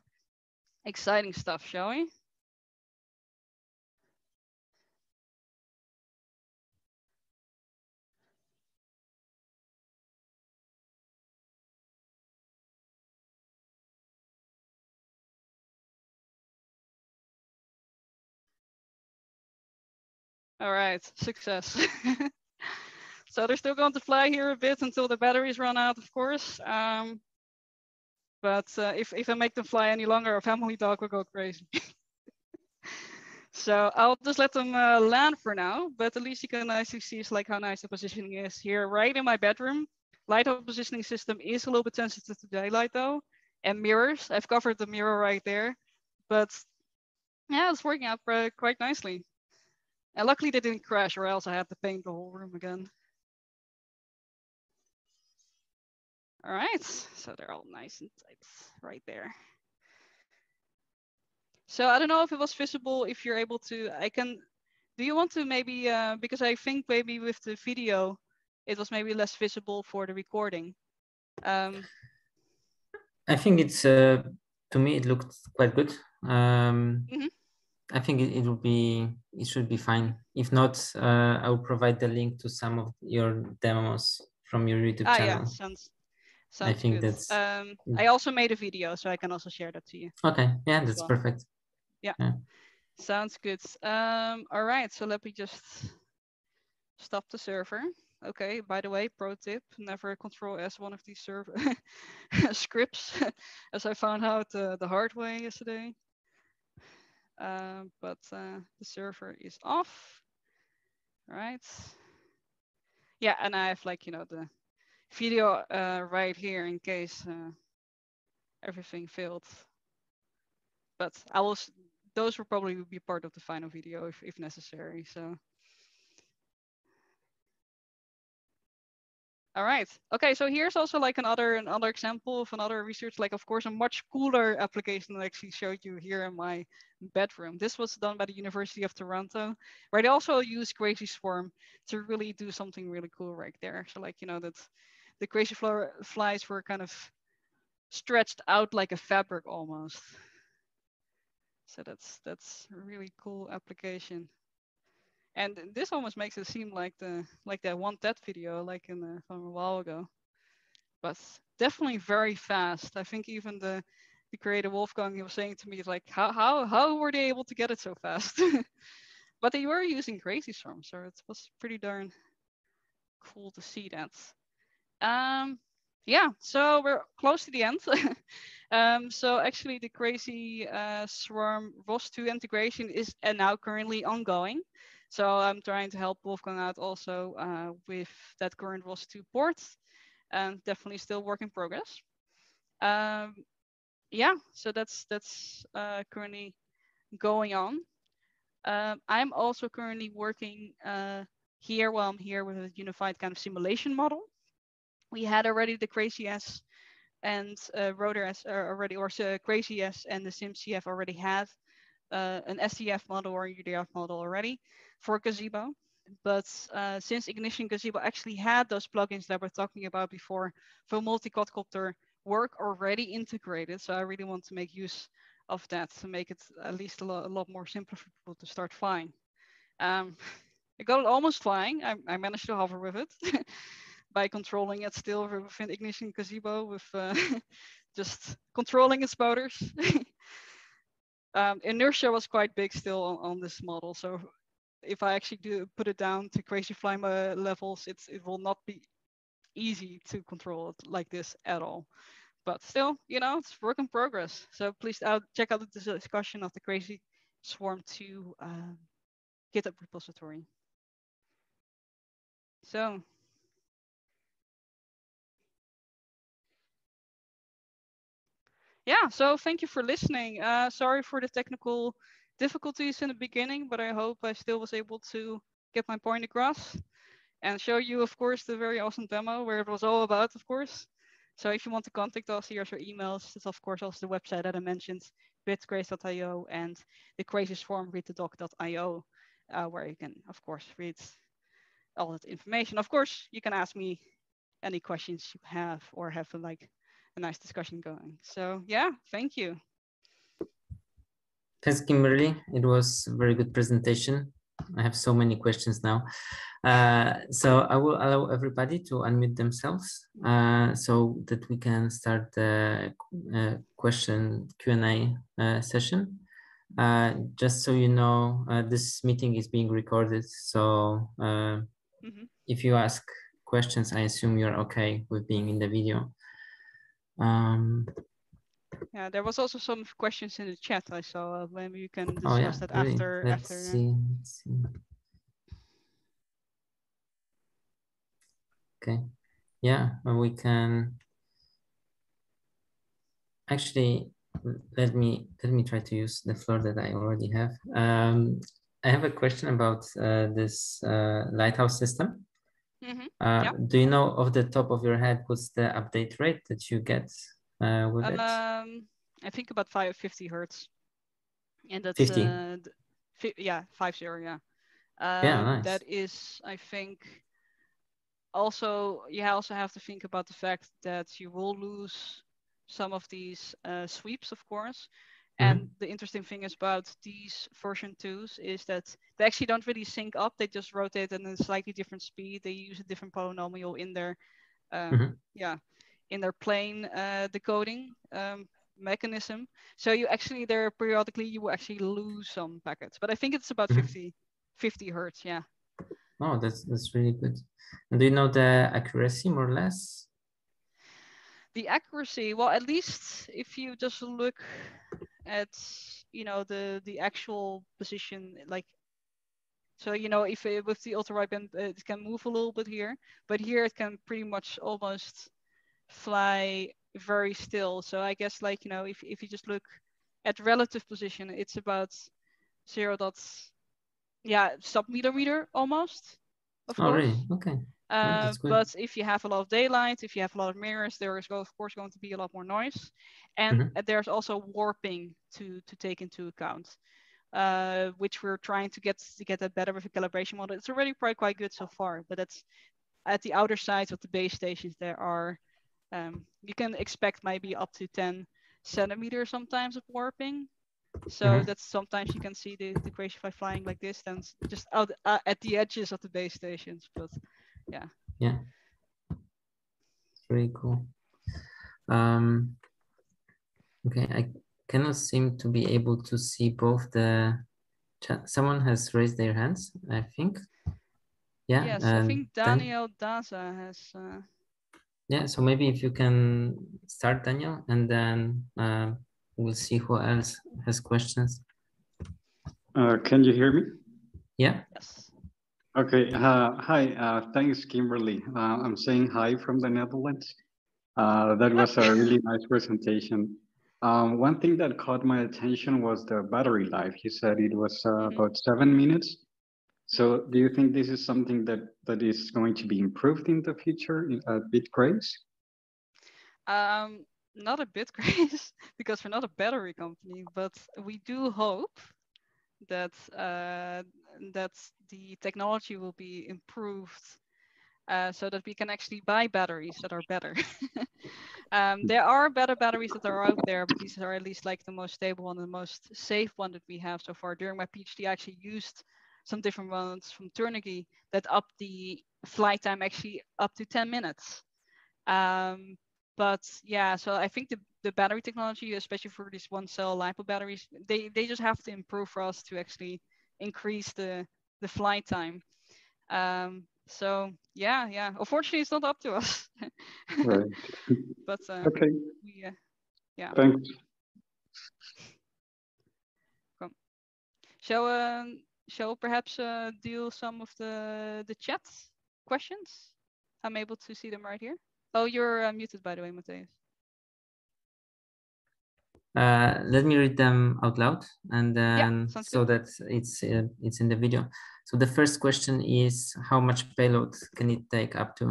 exciting stuff, shall we? All right, success. So they're still going to fly here a bit until the batteries run out, of course. Um, but uh, if, if I make them fly any longer, our family dog will go crazy. So I'll just let them uh, land for now, but at least you can nicely see is like how nice the positioning is here, right in my bedroom. LiPo positioning system is a little bit sensitive to daylight though, and mirrors. I've covered the mirror right there, but yeah, it's working out uh, quite nicely. And luckily they didn't crash, or else I had to paint the whole room again. All right, so they're all nice and tight right there. So I don't know if it was visible, if you're able to, I can, do you want to maybe, uh, because I think maybe with the video, it was maybe less visible for the recording. Um, I think it's, uh, to me, it looked quite good. Um, mm-hmm. I think it, it will be, it should be fine. If not, uh, I will provide the link to some of your demos from your YouTube ah, channel. Yeah, sounds sounds I think good. That's, um, yeah. I also made a video, so I can also share that to you. Okay, yeah, that's well. perfect. Yeah. yeah, sounds good. Um, all right, so let me just stop the server. Okay, by the way, pro tip, never control S one of these server scripts, as I found out uh, the hard way yesterday. Uh, but uh, the server is off, all right? Yeah, and I have like, you know, the video uh, right here in case uh, everything failed. But I will, those will probably be part of the final video if, if necessary, so. All right, okay, so here's also like another, another example of another research, like of course, a much cooler application that I actually showed you here in my bedroom. This was done by the University of Toronto, where they also use Crazyswarm to really do something really cool right there. So like, you know, that the Crazyflies were kind of stretched out like a fabric almost. So that's that's a really cool application, and this almost makes it seem like the like that one TED video like in the, from a while ago, but definitely very fast. I think even the the creator Wolfgang, he was saying to me like, how how how were they able to get it so fast? But they were using Crazyswarm, so it was pretty darn cool to see that. Um, Yeah, so we're close to the end. um, so actually the Crazyswarm uh, R O S two integration is and now currently ongoing. So I'm trying to help Wolfgang out also uh, with that current R O S two port, and um, definitely still work in progress. Um, yeah, so that's, that's uh, currently going on. Um, I'm also currently working uh, here while I'm here with a unified kind of simulation model. We had already the CrazyS and uh, RotorS already, or uh, CrazyS and the SimCF already had uh, an S C F model or a U D F model already for Gazebo. But uh, since Ignition Gazebo actually had those plugins that we're talking about before for multi-quadcopter work already integrated, so I really want to make use of that to make it at least a, lo a lot more simpler for people to start flying. Um, I got it almost flying. I, I managed to hover with it. By controlling it still within Ignition Gazebo with uh, just controlling its motors. um, inertia was quite big still on, on this model. So if I actually do put it down to Crazyflie levels, it's, it will not be easy to control it like this at all. But still, you know, it's work in progress. So please out, check out the discussion of the Crazyswarm two uh, GitHub repository. So. Yeah, so thank you for listening. Uh, sorry for the technical difficulties in the beginning, but I hope I still was able to get my point across and show you, of course, the very awesome demo where it was all about, of course. So if you want to contact us, here's our emails. It's, of course, also the website that I mentioned, bitcraze dot i o and the Crazyswarm read the doc dot i o, uh, where you can, of course, read all that information. Of course, you can ask me any questions you have or have like a nice discussion going. So yeah, thank you. Thanks, Kimberly. It was a very good presentation. I have so many questions now. Uh, so I will allow everybody to unmute themselves uh, so that we can start the uh, question Q and A uh, session. Uh, just so you know, uh, this meeting is being recorded. So uh, mm-hmm. if you ask questions. I assume you're okay with being in the video. Um, yeah, there was also some questions in the chat I saw. Maybe you can discuss oh, yeah, that really. after. Let's after. See, let's see. Okay. Yeah, we can. Actually, let me let me try to use the floor that I already have. Um, I have a question about uh, this uh, Lighthouse system. Mm-hmm. uh, yeah. Do you know off the top of your head what's the update rate that you get uh, with um, it? Um, I think about five fifty hertz, and that's fifty. Uh, fi yeah, five zero. Yeah. Um, yeah, nice. That is, I think. Also, you also have to think about the fact that you will lose some of these uh, sweeps, of course. Mm-hmm. And the interesting thing is about these version twos is that they actually don't really sync up. They just rotate at a slightly different speed. They use a different polynomial in their, um, mm-hmm. yeah, in their plane uh, decoding um, mechanism. So you actually there periodically you will actually lose some packets. But I think it's about mm-hmm. fifty hertz. Yeah. Oh, that's that's really good. And do you know the accuracy more or less? The accuracy, well, at least if you just look at, you know, the the actual position, like, so you know, if it, with the ultra wideband it can move a little bit here, but here it can pretty much almost fly very still. So I guess, like, you know, if if you just look at relative position, it's about zero dots. Yeah, sub-millimeter almost, of course. Oh, really? Okay. Uh, oh, but if you have a lot of daylight, if you have a lot of mirrors, there is, of course, going to be a lot more noise. And mm-hmm. there's also warping to, to take into account, uh, which we're trying to get to get that better with a calibration model. It's already probably quite good so far, but that's at the outer sides of the base stations, there are, um, you can expect maybe up to ten centimeters sometimes of warping. So mm-hmm. that's sometimes you can see the, the Crazyflie flying like this, then just out uh, at the edges of the base stations. But yeah, yeah, it's really cool. Um, okay, I cannot seem to be able to see both the chat. Someone has raised their hands, I think. Yeah, yes, uh, I think Daniel Dan Daza has. Uh... Yeah, so maybe if you can start, Daniel, and then. Uh, We'll see who else has questions. Uh, can you hear me? Yeah. Yes. Okay. Uh, hi. Uh, thanks, Kimberly. Uh, I'm saying hi from the Netherlands. Uh, that was a really nice presentation. Um, one thing that caught my attention was the battery life. You said it was uh, mm-hmm. about seven minutes. So do you think this is something that, that is going to be improved in the future at Bitcraze? Um. Not a Bitcraze because we're not a battery company, but we do hope that uh, that the technology will be improved uh, so that we can actually buy batteries that are better. um, there are better batteries that are out there, but these are at least like the most stable one and the most safe one that we have so far. During my PhD, I actually used some different ones from Turnigy that up the flight time actually up to ten minutes. Um, But yeah, so I think the, the battery technology, especially for these one cell LiPo batteries, they, they just have to improve for us to actually increase the, the flight time. Um, so yeah, yeah, unfortunately it's not up to us. Right. But um, okay. We, uh, yeah. Thanks. Cool. Shall, uh, shall perhaps uh, deal some of the, the chat questions? I'm able to see them right here. Oh, you're uh, muted, by the way, Matthijs. Uh, let me read them out loud, and then yeah, so good. that it's uh, it's in the video. So the first question is, how much payload can it take up to?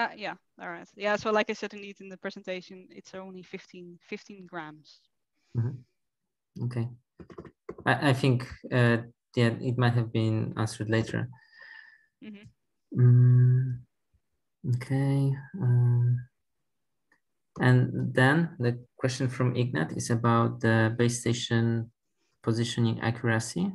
Uh, yeah, all right. Yeah, so like I said, indeed, in the presentation, it's only fifteen grams. Mm-hmm. Okay. I, I think uh, yeah, it might have been answered later. Mm-hmm. Mm. Okay, um, and then the question from Ignat is about the base station positioning accuracy.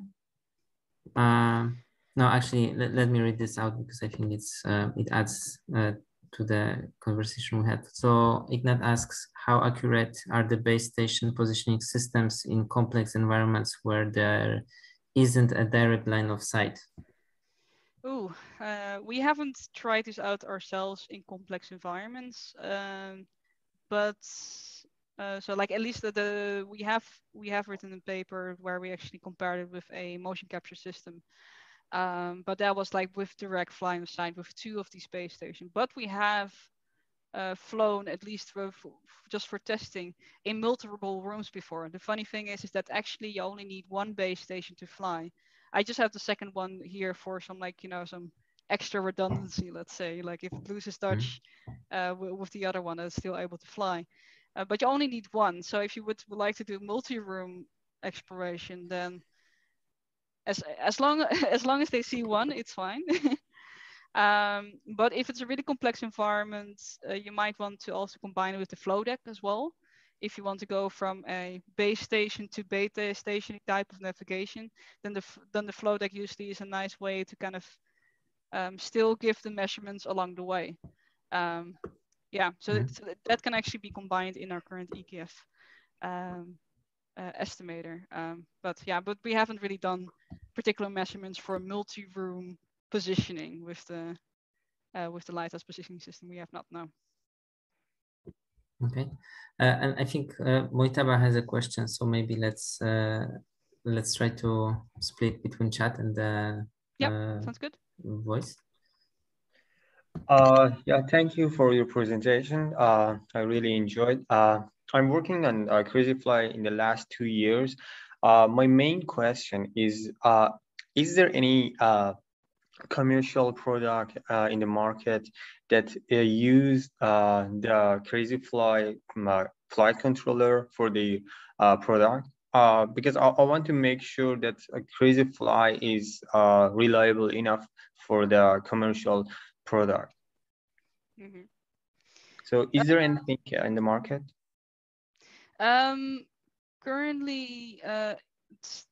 Um, no, actually, let, let me read this out because I think it's uh, it adds uh, to the conversation we had. So Ignat asks, how accurate are the base station positioning systems in complex environments where there isn't a direct line of sight? Ooh, uh, we haven't tried this out ourselves in complex environments, um, but uh, so like at least the, the we have we have written a paper where we actually compared it with a motion capture system, um, but that was like with direct flying aside with two of these space stations. But we have uh, flown at least for, for, just for testing in multiple rooms before. And the funny thing is, is that actually you only need one base station to fly. I just have the second one here for some like, you know, some extra redundancy, let's say, like if it loses touch uh, with the other one, it's still able to fly. Uh, but you only need one. So if you would, would like to do multi-room exploration, then as as long as long as they see one, it's fine. um, but if it's a really complex environment, uh, you might want to also combine it with the flow deck as well. If you want to go from a base station to beta station type of navigation, then the then the flow deck usually is a nice way to kind of um, still give the measurements along the way. Um, yeah, so mm-hmm. that, that can actually be combined in our current E K F um, uh, estimator. Um, but yeah, but we haven't really done particular measurements for multi-room positioning with the uh, with the lighthouse positioning system. We have not now. Okay, uh, and I think uh, Moitaba has a question, so maybe let's uh, let's try to split between chat and the yep, uh, sounds good. Voice. Uh, yeah, thank you for your presentation. Uh, I really enjoyed. Uh, I'm working on uh, Crazyflie in the last two years. Uh, my main question is: uh, is there any uh, commercial product uh, in the market that uh, use uh, the Crazyflie uh, flight controller for the uh, product? Uh, because I, I want to make sure that Crazyflie is uh, reliable enough for the commercial product. Mm-hmm. So is there anything in the market? Um, currently, uh, it's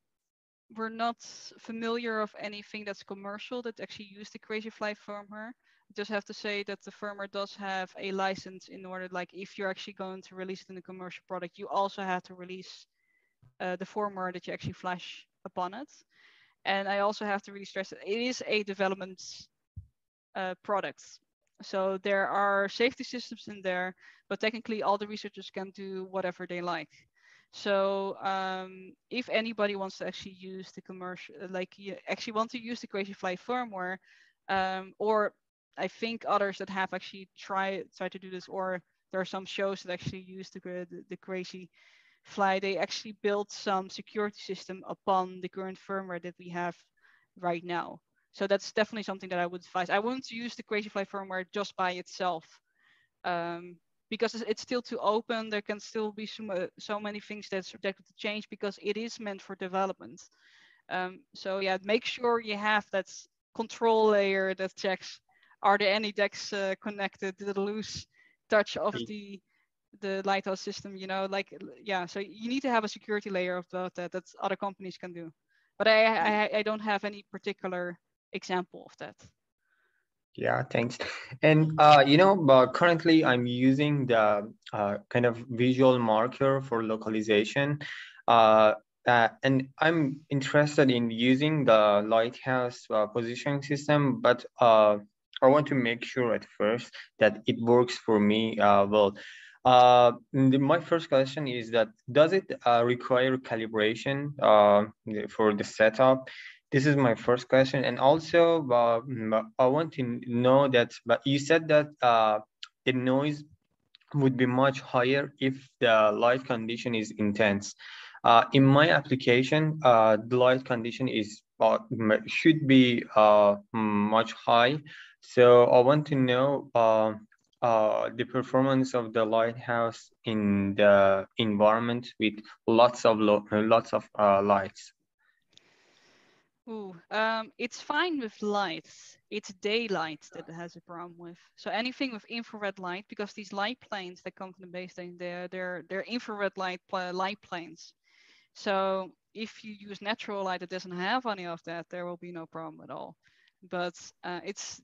we're not familiar of anything that's commercial that actually use the Crazyflie firmware. I just have to say that the firmware does have a license in order, like if you're actually going to release it in a commercial product, you also have to release uh, the firmware that you actually flash upon it. And I also have to really stress that it is a development uh, product. So there are safety systems in there, but technically all the researchers can do whatever they like. So um, if anybody wants to actually use the commercial, like you actually want to use the Crazyflie firmware, um, or I think others that have actually tried try to do this, or there are some shows that actually use the, the, the Crazyflie, they actually built some security system upon the current firmware that we have right now. So that's definitely something that I would advise. I wouldn't use the Crazyflie firmware just by itself. Um, Because it's still too open, there can still be so, uh, so many things that's subjected to change because it is meant for development. Um, so yeah, make sure you have that control layer that checks, are there any decks uh, connected to the loose touch of the the lighthouse system, you know, like, yeah. So you need to have a security layer about that that other companies can do. But I, I, I don't have any particular example of that. Yeah, thanks. And, uh, you know, uh, currently I'm using the uh, kind of visual marker for localization. Uh, uh, and I'm interested in using the lighthouse uh, positioning system, but uh, I want to make sure at first that it works for me uh, well. Uh, the, my first question is that, does it uh, require calibration uh, for the setup? This is my first question. And also, uh, I want to know that but you said that uh, the noise would be much higher if the light condition is intense. Uh, in my application, uh, the light condition is uh, should be uh, much high. So I want to know uh, uh, the performance of the lighthouse in the environment with lots of, lo lots of uh, lights. Ooh, um, it's fine with lights. It's daylight that it has a problem with. So anything with infrared light, because these light planes that come from the base station, they're they're they're infrared light light planes. So if you use natural light that doesn't have any of that, there will be no problem at all. But uh, it's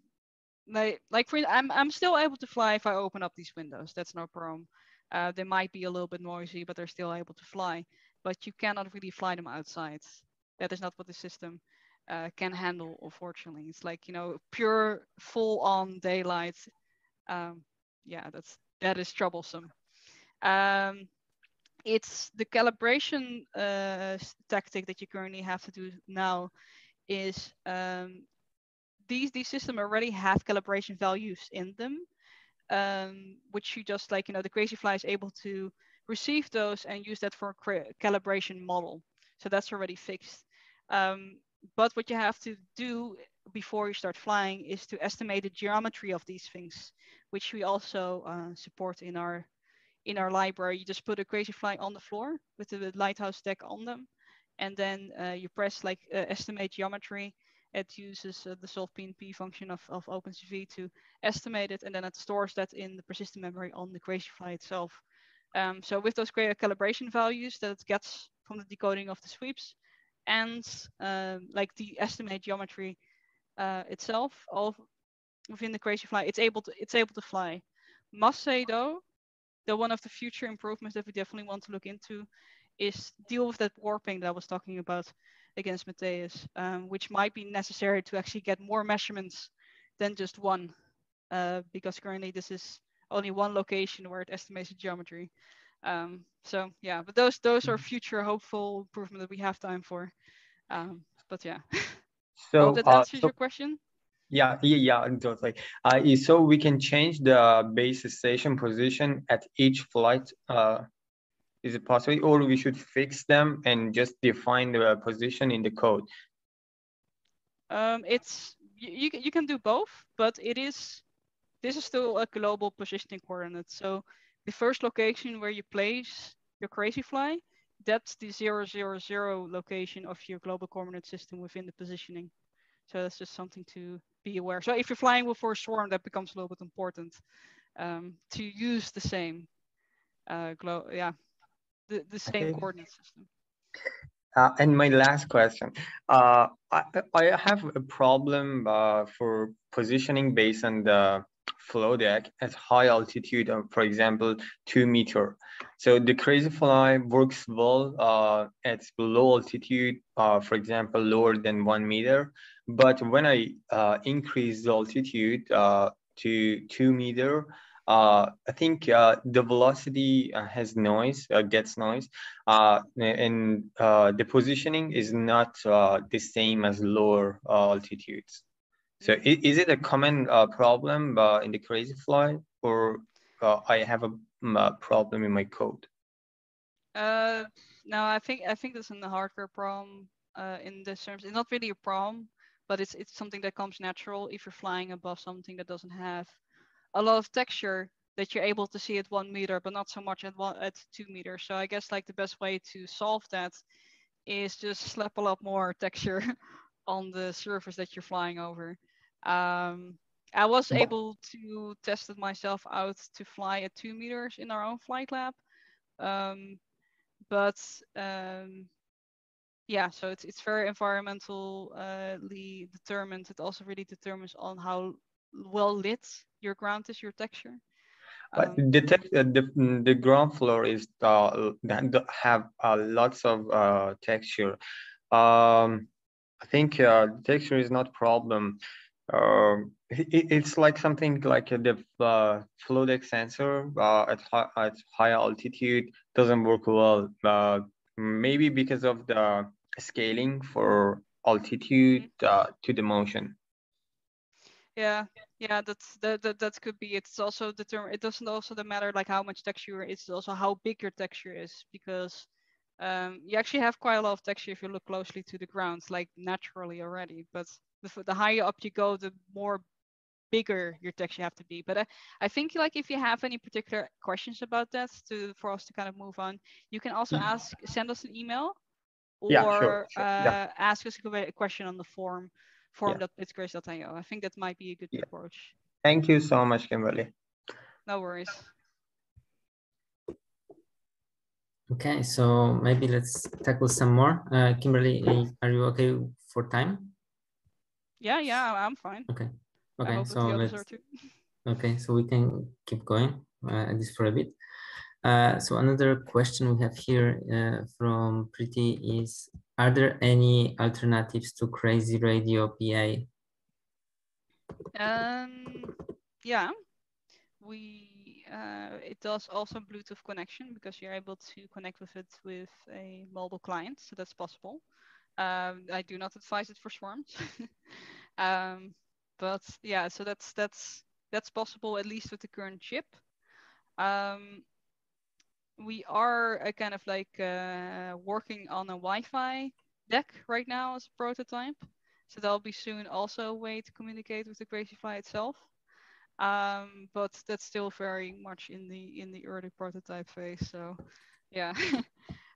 like like for I'm I'm still able to fly if I open up these windows. That's no problem. Uh, they might be a little bit noisy, but they're still able to fly. But you cannot really fly them outside. That is not what the system uh, can handle, unfortunately. It's like, you know, pure full-on daylight. Um, yeah, that's that is troublesome. Um, it's the calibration uh, tactic that you currently have to do now is um, these these systems already have calibration values in them, um, which you just like, you know, the Crazyflie is able to receive those and use that for a calibration model. So that's already fixed. Um, but what you have to do before you start flying is to estimate the geometry of these things, which we also uh, support in our in our library. You just put a Crazyflie on the floor with the lighthouse deck on them, and then uh, you press like uh, estimate geometry. It uses uh, the solve P N P function of, of OpenCV to estimate it, and then it stores that in the persistent memory on the Crazyflie itself. Um, so with those calibration values that it gets from the decoding of the sweeps and um, like the estimate geometry uh, itself all within the Crazyflie, it's able to it's able to fly. Must say though, that one of the future improvements that we definitely want to look into is deal with that warping that I was talking about against Matthias, um, which might be necessary to actually get more measurements than just one, uh, because currently this is only one location where it estimates the geometry. Um, so yeah, but those those are future hopeful improvement that we have time for. Um, but yeah, so that uh, answers so, your question. Yeah, yeah, yeah, totally. Uh, so we can change the base station position at each flight. Uh, is it possible, or we should fix them and just define the position in the code? Um, it's you, you can do both, but it is this is still a global positioning coordinate. So the first location where you place your Crazyflie, that's the zero, zero, zero location of your global coordinate system within the positioning. So that's just something to be aware. So if you're flying with a swarm, that becomes a little bit important um, to use the same, uh, glo yeah, the, the same okay. coordinate system. Uh, and my last question, uh, I, I have a problem uh, for positioning based on the flow deck at high altitude of, for example, two meter. So the Crazyflie works well uh, at low altitude, uh, for example, lower than one meter. But when I uh, increase the altitude uh, to two meter, uh, I think uh, the velocity has noise, uh, gets noise, uh, and uh, the positioning is not uh, the same as lower uh, altitudes. So is it a common uh, problem uh, in the Crazyflie, or uh, I have a, a problem in my code? Uh, no, I think I think that's in the hardware problem uh, in the terms. It's not really a problem, but it's it's something that comes natural if you're flying above something that doesn't have a lot of texture that you're able to see at one meter, but not so much at one at two meters. So I guess like the best way to solve that is just slap a lot more texture on the surface that you're flying over. Um, I was able to test it myself out to fly at two meters in our own flight lab. Um, but um, yeah, so it's, it's very environmentally determined. It also really determines on how well lit your ground is, your texture. Um, but the, te the, the ground floor is uh, have uh, lots of uh, texture. Um, I think uh, texture is not a problem. Uh, it, it's like something like the uh, flow deck sensor uh, at, high, at high altitude doesn't work well. Uh, maybe because of the scaling for altitude uh, to the motion. Yeah, yeah, that's that, that that could be. It's also the term. It doesn't also matter like how much texture. It's also how big your texture is, because Um, you actually have quite a lot of texture if you look closely to the ground, like naturally already. But the, the higher up you go, the more bigger your texture have to be. But I, I think like if you have any particular questions about that, to for us to kind of move on, you can also ask, send us an email, or yeah, sure, sure, uh, yeah. ask us a question on the form, form dot bitcraze dot i o. I think that might be a good yeah. approach. Thank you so much, Kimberly. No worries. Okay, so maybe let's tackle some more. Uh, Kimberly, are you okay for time? Yeah, yeah, I'm fine. Okay, okay, so let's. Okay, so we can keep going uh, at this for a bit. Uh, so another question we have here uh, from Priti is, are there any alternatives to Crazy Radio P A? Um, yeah, we uh, it does also Bluetooth connection because you're able to connect with it with a mobile client, so that's possible. Um, I do not advise it for swarms, um, but yeah, so that's that's that's possible at least with the current chip. Um, we are a kind of like uh, working on a Wi-Fi deck right now as a prototype. So that'll be soon also a way to communicate with the Crazyflie itself. Um, but that's still very much in the in the early prototype phase. So yeah,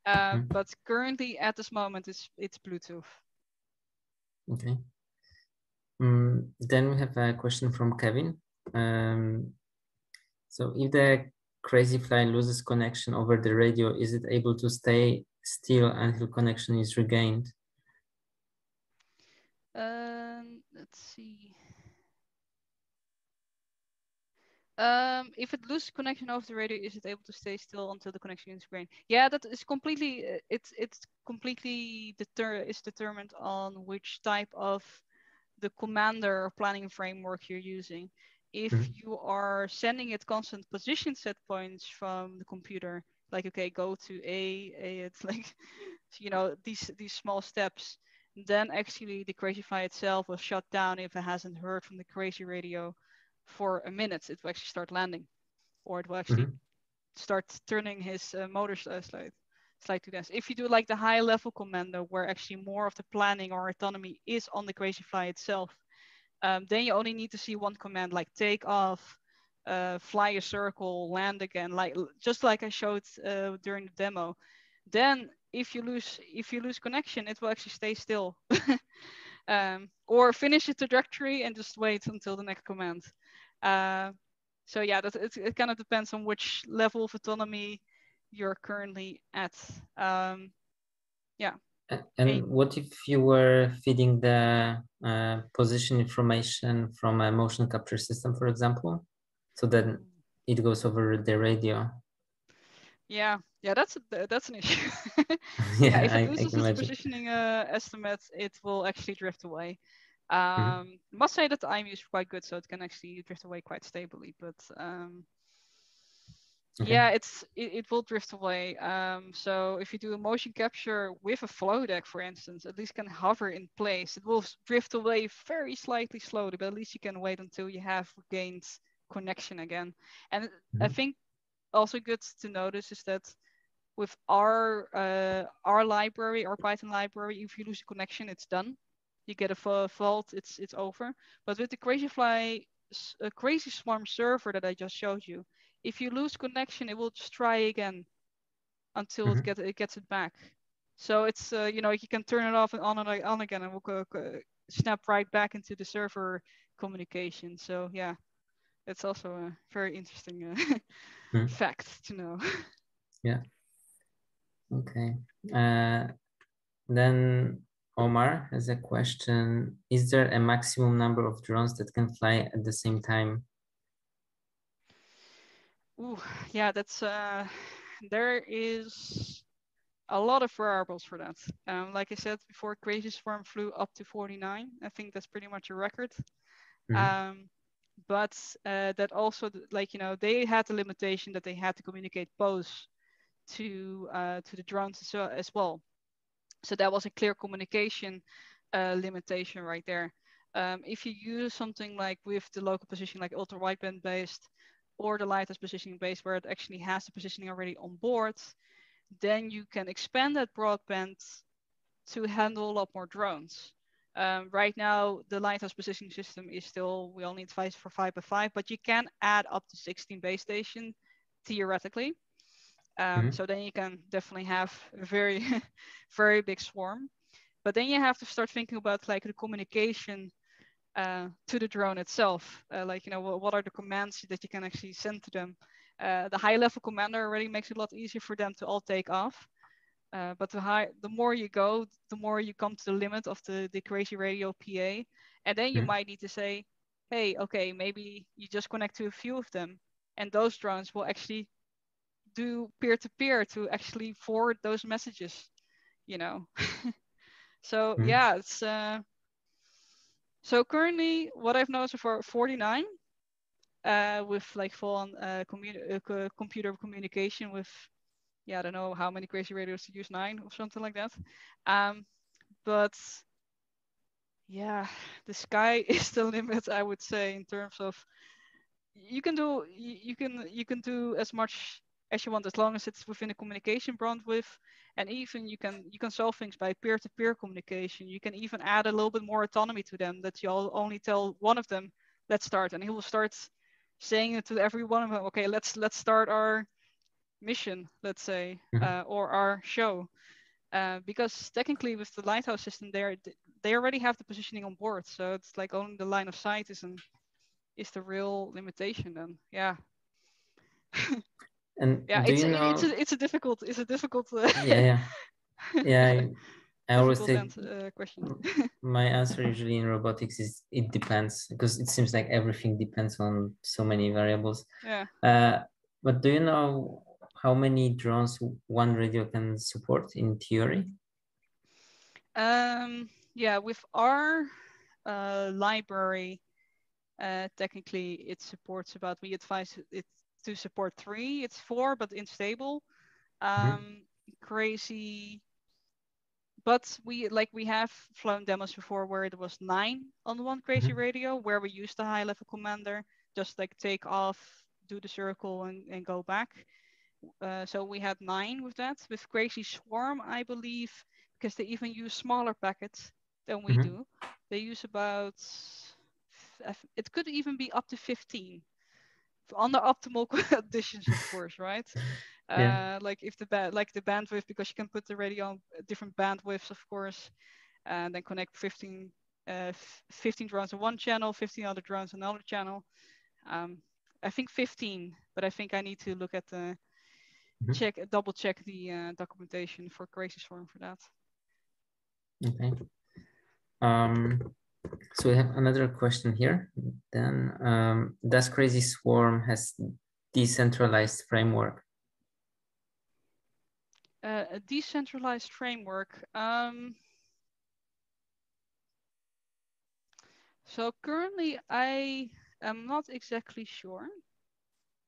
um, but currently at this moment it's, it's Bluetooth. Okay. Um, then we have a question from Kevin. Um, so if the Crazyflie loses connection over the radio, is it able to stay still until connection is regained? Um, let's see. Um, if it loses connection over the radio, is it able to stay still until the connection is regained? Yeah, that is completely. It's it's completely deter is determined on which type of the commander or planning framework you're using. If mm-hmm. you are sending it constant position set points from the computer, like, okay, go to A, A, it's like, you know, these, these small steps, then actually the Crazyflie itself will shut down if it hasn't heard from the Crazy Radio for a minute. It will actually start landing, or it will actually mm-hmm. start turning his uh, motor uh, slide, slide to dance. If you do like the high level commando where actually more of the planning or autonomy is on the Crazyflie itself, Um, then you only need to see one command, like take off, uh, fly a circle, land again, like just like I showed uh, during the demo. Then, if you lose if you lose connection, it will actually stay still, um, or finish the trajectory and just wait until the next command. Uh, so yeah, that it, it kind of depends on which level of autonomy you're currently at. Um, yeah. And what if you were feeding the uh, position information from a motion capture system, for example, so that it goes over the radio? Yeah, yeah, that's a, that's an issue. yeah, if it loses its positioning uh, estimate, it will actually drift away. Um, mm-hmm. Must say that the I M U is quite good, so it can actually drift away quite stably. But um, Okay. Yeah, it's it, it will drift away. Um, so if you do a motion capture with a flow deck, for instance, at least can hover in place. It will drift away very slightly slowly, but at least you can wait until you have regained connection again. And mm-hmm. I think also good to notice is that with our uh, our library, our Python library, if you lose a connection, it's done. You get a fault, it's it's over. But with the Crazyflie, uh, Crazyswarm server that I just showed you, if you lose connection, it will just try again until mm-hmm. it, get, it gets it back. So it's, uh, you know, you can turn it off and on and on again, and we'll uh, snap right back into the server communication. So yeah, it's also a very interesting uh, mm-hmm. fact to know. Yeah. Okay. Uh, then Omar has a question. Is there a maximum number of drones that can fly at the same time? Ooh, yeah, that's uh, there is a lot of variables for that. Um, like I said before, Crazyswarm flew up to forty-nine. I think that's pretty much a record. Mm-hmm. Um, but uh, that also, like, you know, they had the limitation that they had to communicate pose to uh, to the drones as well, as well. So that was a clear communication uh, limitation right there. Um, if you use something like with the local position, like ultra wideband based, or the lighthouse positioning base where it actually has the positioning already on board, then you can expand that broadband to handle a lot more drones. Um, right now, the lighthouse positioning system is still, we only advise for five by five, but you can add up to sixteen base station theoretically. Um, mm-hmm. So then you can definitely have a very, very big swarm. But then you have to start thinking about like the communication Uh, to the drone itself, uh, like, you know, what, what are the commands that you can actually send to them? Uh, the high level commander already makes it a lot easier for them to all take off. Uh, but the, high, the more you go, the more you come to the limit of the, the Crazy Radio P A. And then you mm-hmm. might need to say, hey, okay, maybe you just connect to a few of them, and those drones will actually do peer-to-peer to actually forward those messages, you know. So mm. yeah, it's uh, so currently what I've noticed for forty-nine uh, with like full on uh, commu- uh, computer communication with, yeah, I don't know how many crazy radios to use, nine or something like that. Um, but yeah, the sky is the limit, I would say, in terms of you can do you can you can do as much as you want as long as it's within a communication bandwidth, and even you can you can solve things by peer-to-peer communication. You can even add a little bit more autonomy to them, that you'll only tell one of them, let's start, and he will start saying it to every one of them, okay, let's let's start our mission, let's say, mm-hmm. uh, or our show, uh, because technically with the Lighthouse system there they already have the positioning on board, so it's like only the line of sight is an is the real limitation then, yeah. And yeah, it's, you know... it's, a, it's a difficult, it's a difficult. Uh... Yeah, yeah, yeah. I, I always take uh, question. My answer usually in robotics is it depends, because it seems like everything depends on so many variables. Yeah. Uh, but do you know how many drones one radio can support in theory? Um. Yeah, with our uh, library, uh, technically it supports about. We advise it. To support three, it's four, but unstable, um, mm-hmm. crazy. But we like we have flown demos before where it was nine on one crazy mm-hmm. radio, where we used the high level commander, just like take off, do the circle, and, and go back. Uh, so we had nine with that. With Crazyswarm, I believe, because they even use smaller packets than we mm-hmm. do. They use about. It could even be up to fifteen. On the optimal conditions, of course, right? Yeah. Uh, like if the ba- like the bandwidth, because you can put the radio on different bandwidths, of course, and then connect fifteen, uh, f- fifteen drones on one channel, fifteen other drones on another channel. Um, I think fifteen, but I think I need to look at the mm-hmm. check, double check the uh, documentation for Crazyswarm for that. Okay. Um... So we have another question here. Then, um, does Crazyswarm has decentralized framework? Uh, a decentralized framework. Um, so currently, I am not exactly sure,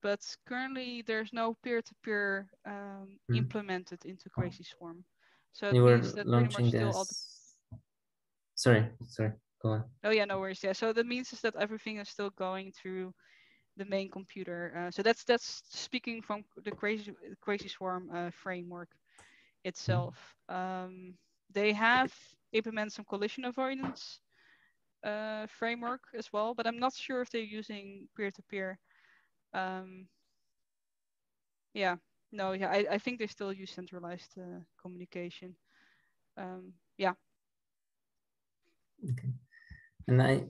but currently there's no peer-to-peer um, mm. implemented into Crazyswarm. So it you means that pretty much still all the... Sorry, sorry. Oh yeah, no worries. Yeah, so that means is that everything is still going through the main computer. Uh, so that's that's speaking from the Crazy Crazyswarm uh, framework itself. Um, they have implemented some collision avoidance uh, framework as well, but I'm not sure if they're using peer-to-peer. Um, yeah, no, yeah, I, I think they still use centralized uh, communication. Um, yeah. Okay. And I,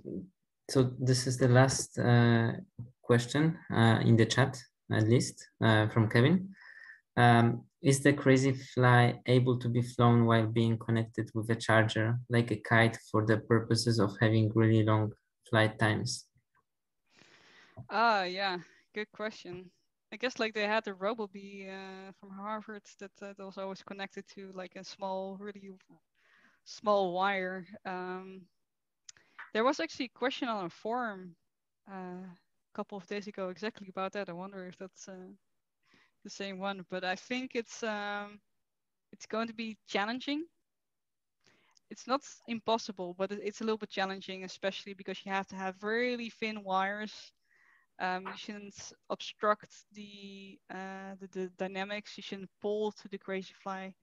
so this is the last uh, question uh, in the chat, at least, uh, from Kevin. Um, is the Crazyflie able to be flown while being connected with a charger, like a kite, for the purposes of having really long flight times? Ah, uh, yeah, good question. I guess like they had the RoboBee uh, from Harvard that, uh, that was always connected to like a small, really small wire. Um, There was actually a question on a forum uh, a couple of days ago exactly about that. I wonder if that's uh, the same one, but I think it's um, it's going to be challenging. It's not impossible, but it's a little bit challenging, especially because you have to have really thin wires. Um, you shouldn't obstruct the, uh, the the dynamics. You shouldn't pull to the Crazyswarm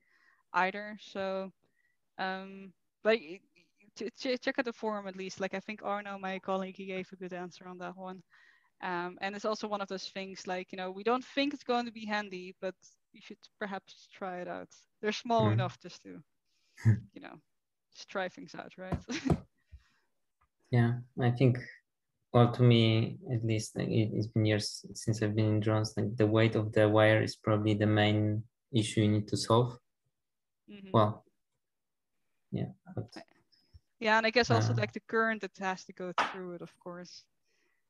either. So, um, but. It, check out the forum at least. Like I think Arno, my colleague, he gave a good answer on that one. Um, and it's also one of those things like, you know, we don't think it's going to be handy, but you should perhaps try it out. They're small mm. enough just to, you know, just try things out, right? Yeah, I think, well, to me, at least, like, it, it's been years since I've been in drones. Like the weight of the wire is probably the main issue you need to solve. Mm-hmm. Well, yeah. But... Yeah, and I guess also uh, like the current that has to go through it, of course.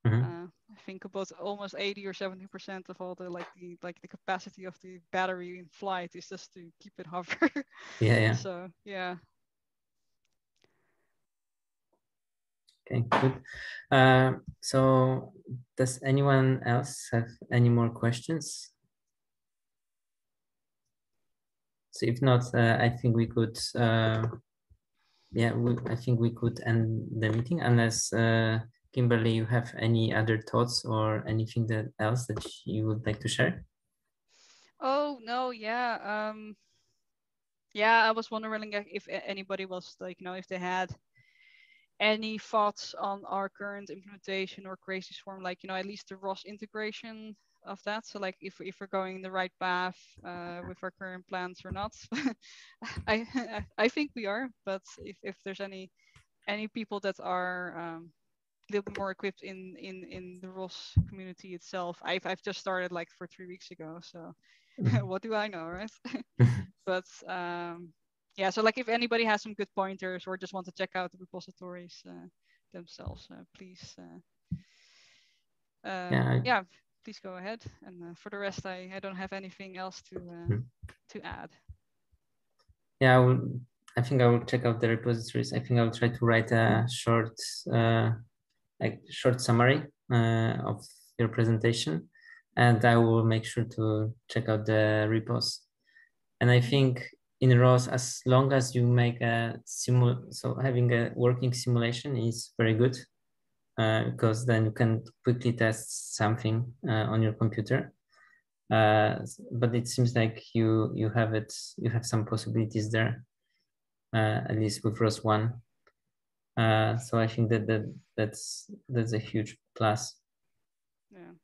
Mm-hmm. uh, I think about almost eighty or seventy percent of all the like the like the capacity of the battery in flight is just to keep it hover. Yeah, yeah. So yeah. Okay, good. Uh, so does anyone else have any more questions? So if not, uh, I think we could, uh, yeah, we, I think we could end the meeting unless uh, Kimberly, you have any other thoughts or anything that else that you would like to share? Oh, no, yeah. Um, yeah, I was wondering if anybody was like, you know, if they had any thoughts on our current implementation or Crazyswarm, like, you know, at least the R O S integration of that. So like if, if we're going the right path uh, with our current plans or not. I I think we are, but if, if there's any any people that are um, a little bit more equipped in, in, in the R O S community itself, I've, I've just started like for three weeks ago. So what do I know, right? But um, yeah, so like if anybody has some good pointers or just want to check out the repositories uh, themselves, uh, please, uh, uh, yeah, I... yeah, please go ahead. And uh, for the rest, I, I don't have anything else to uh, to add. Yeah, I, will, I think I will check out the repositories. I think I will try to write a short, uh, like short summary uh, of your presentation, and I will make sure to check out the repos. And I think in R O S, as long as you make a simul, so having a working simulation is very good, uh, because then you can quickly test something uh, on your computer. Uh, but it seems like you you have it, you have some possibilities there, uh, at least with R O S one. Uh, so I think that that that's that's a huge plus. Yeah.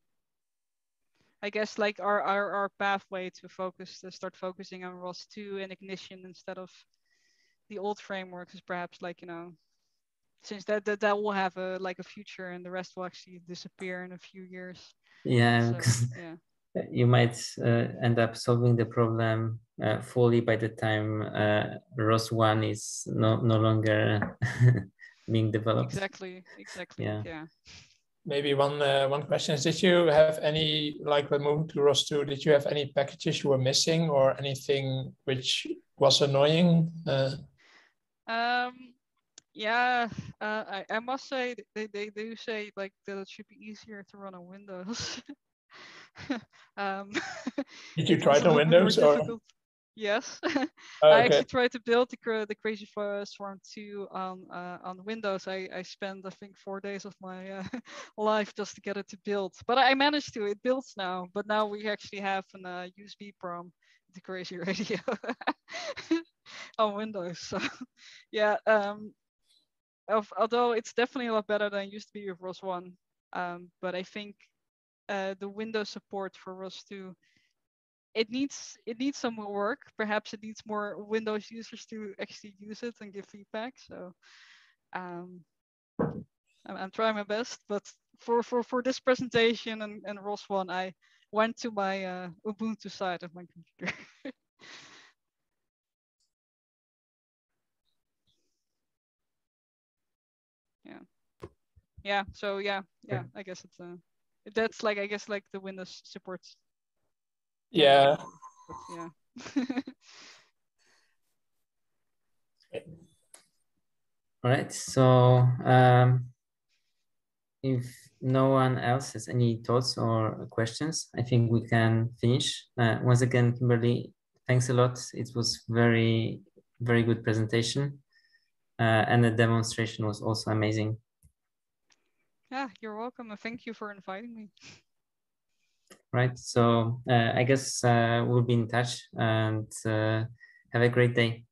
I guess like our, our, our pathway to focus, to start focusing on R O S two and Ignition instead of the old frameworks is perhaps like, you know, since that that, that will have a, like a future and the rest will actually disappear in a few years. Yeah, so, yeah. You might uh, end up solving the problem uh, fully by the time uh, R O S one is no, no longer being developed. Exactly, exactly, yeah. yeah. Maybe one uh, one question is: did you have any, like when moving to R O S two, did you have any packages you were missing or anything which was annoying? Uh... Um, yeah, uh, I, I must say they, they do say like that it should be easier to run on Windows. um, did you try it on Windows or? Difficult. Yes, oh, okay. I actually tried to build the, the Crazyswarm two on uh, on Windows. I, I spent I think four days of my uh, life just to get it to build, but I managed to. It builds now, but now we actually have an uh, U S B prom, the Crazy Radio on Windows. So yeah, um, of, although it's definitely a lot better than it used to be with R O S one, um, but I think uh, the Windows support for R O S two. It needs it needs some more work. Perhaps it needs more Windows users to actually use it and give feedback. So um, I'm, I'm trying my best. But for, for, for this presentation and, and R O S one, I went to my uh, Ubuntu side of my computer. yeah. Yeah. So yeah. Yeah. I guess it's uh, that's like I guess like the Windows supports. Yeah. Yeah. All right. So, um, if no one else has any thoughts or questions, I think we can finish. Uh, once again, Kimberly, thanks a lot. It was very, very good presentation, uh, and the demonstration was also amazing. Yeah, you're welcome, and thank you for inviting me. Right, so uh, I guess uh, we'll be in touch and uh, have a great day.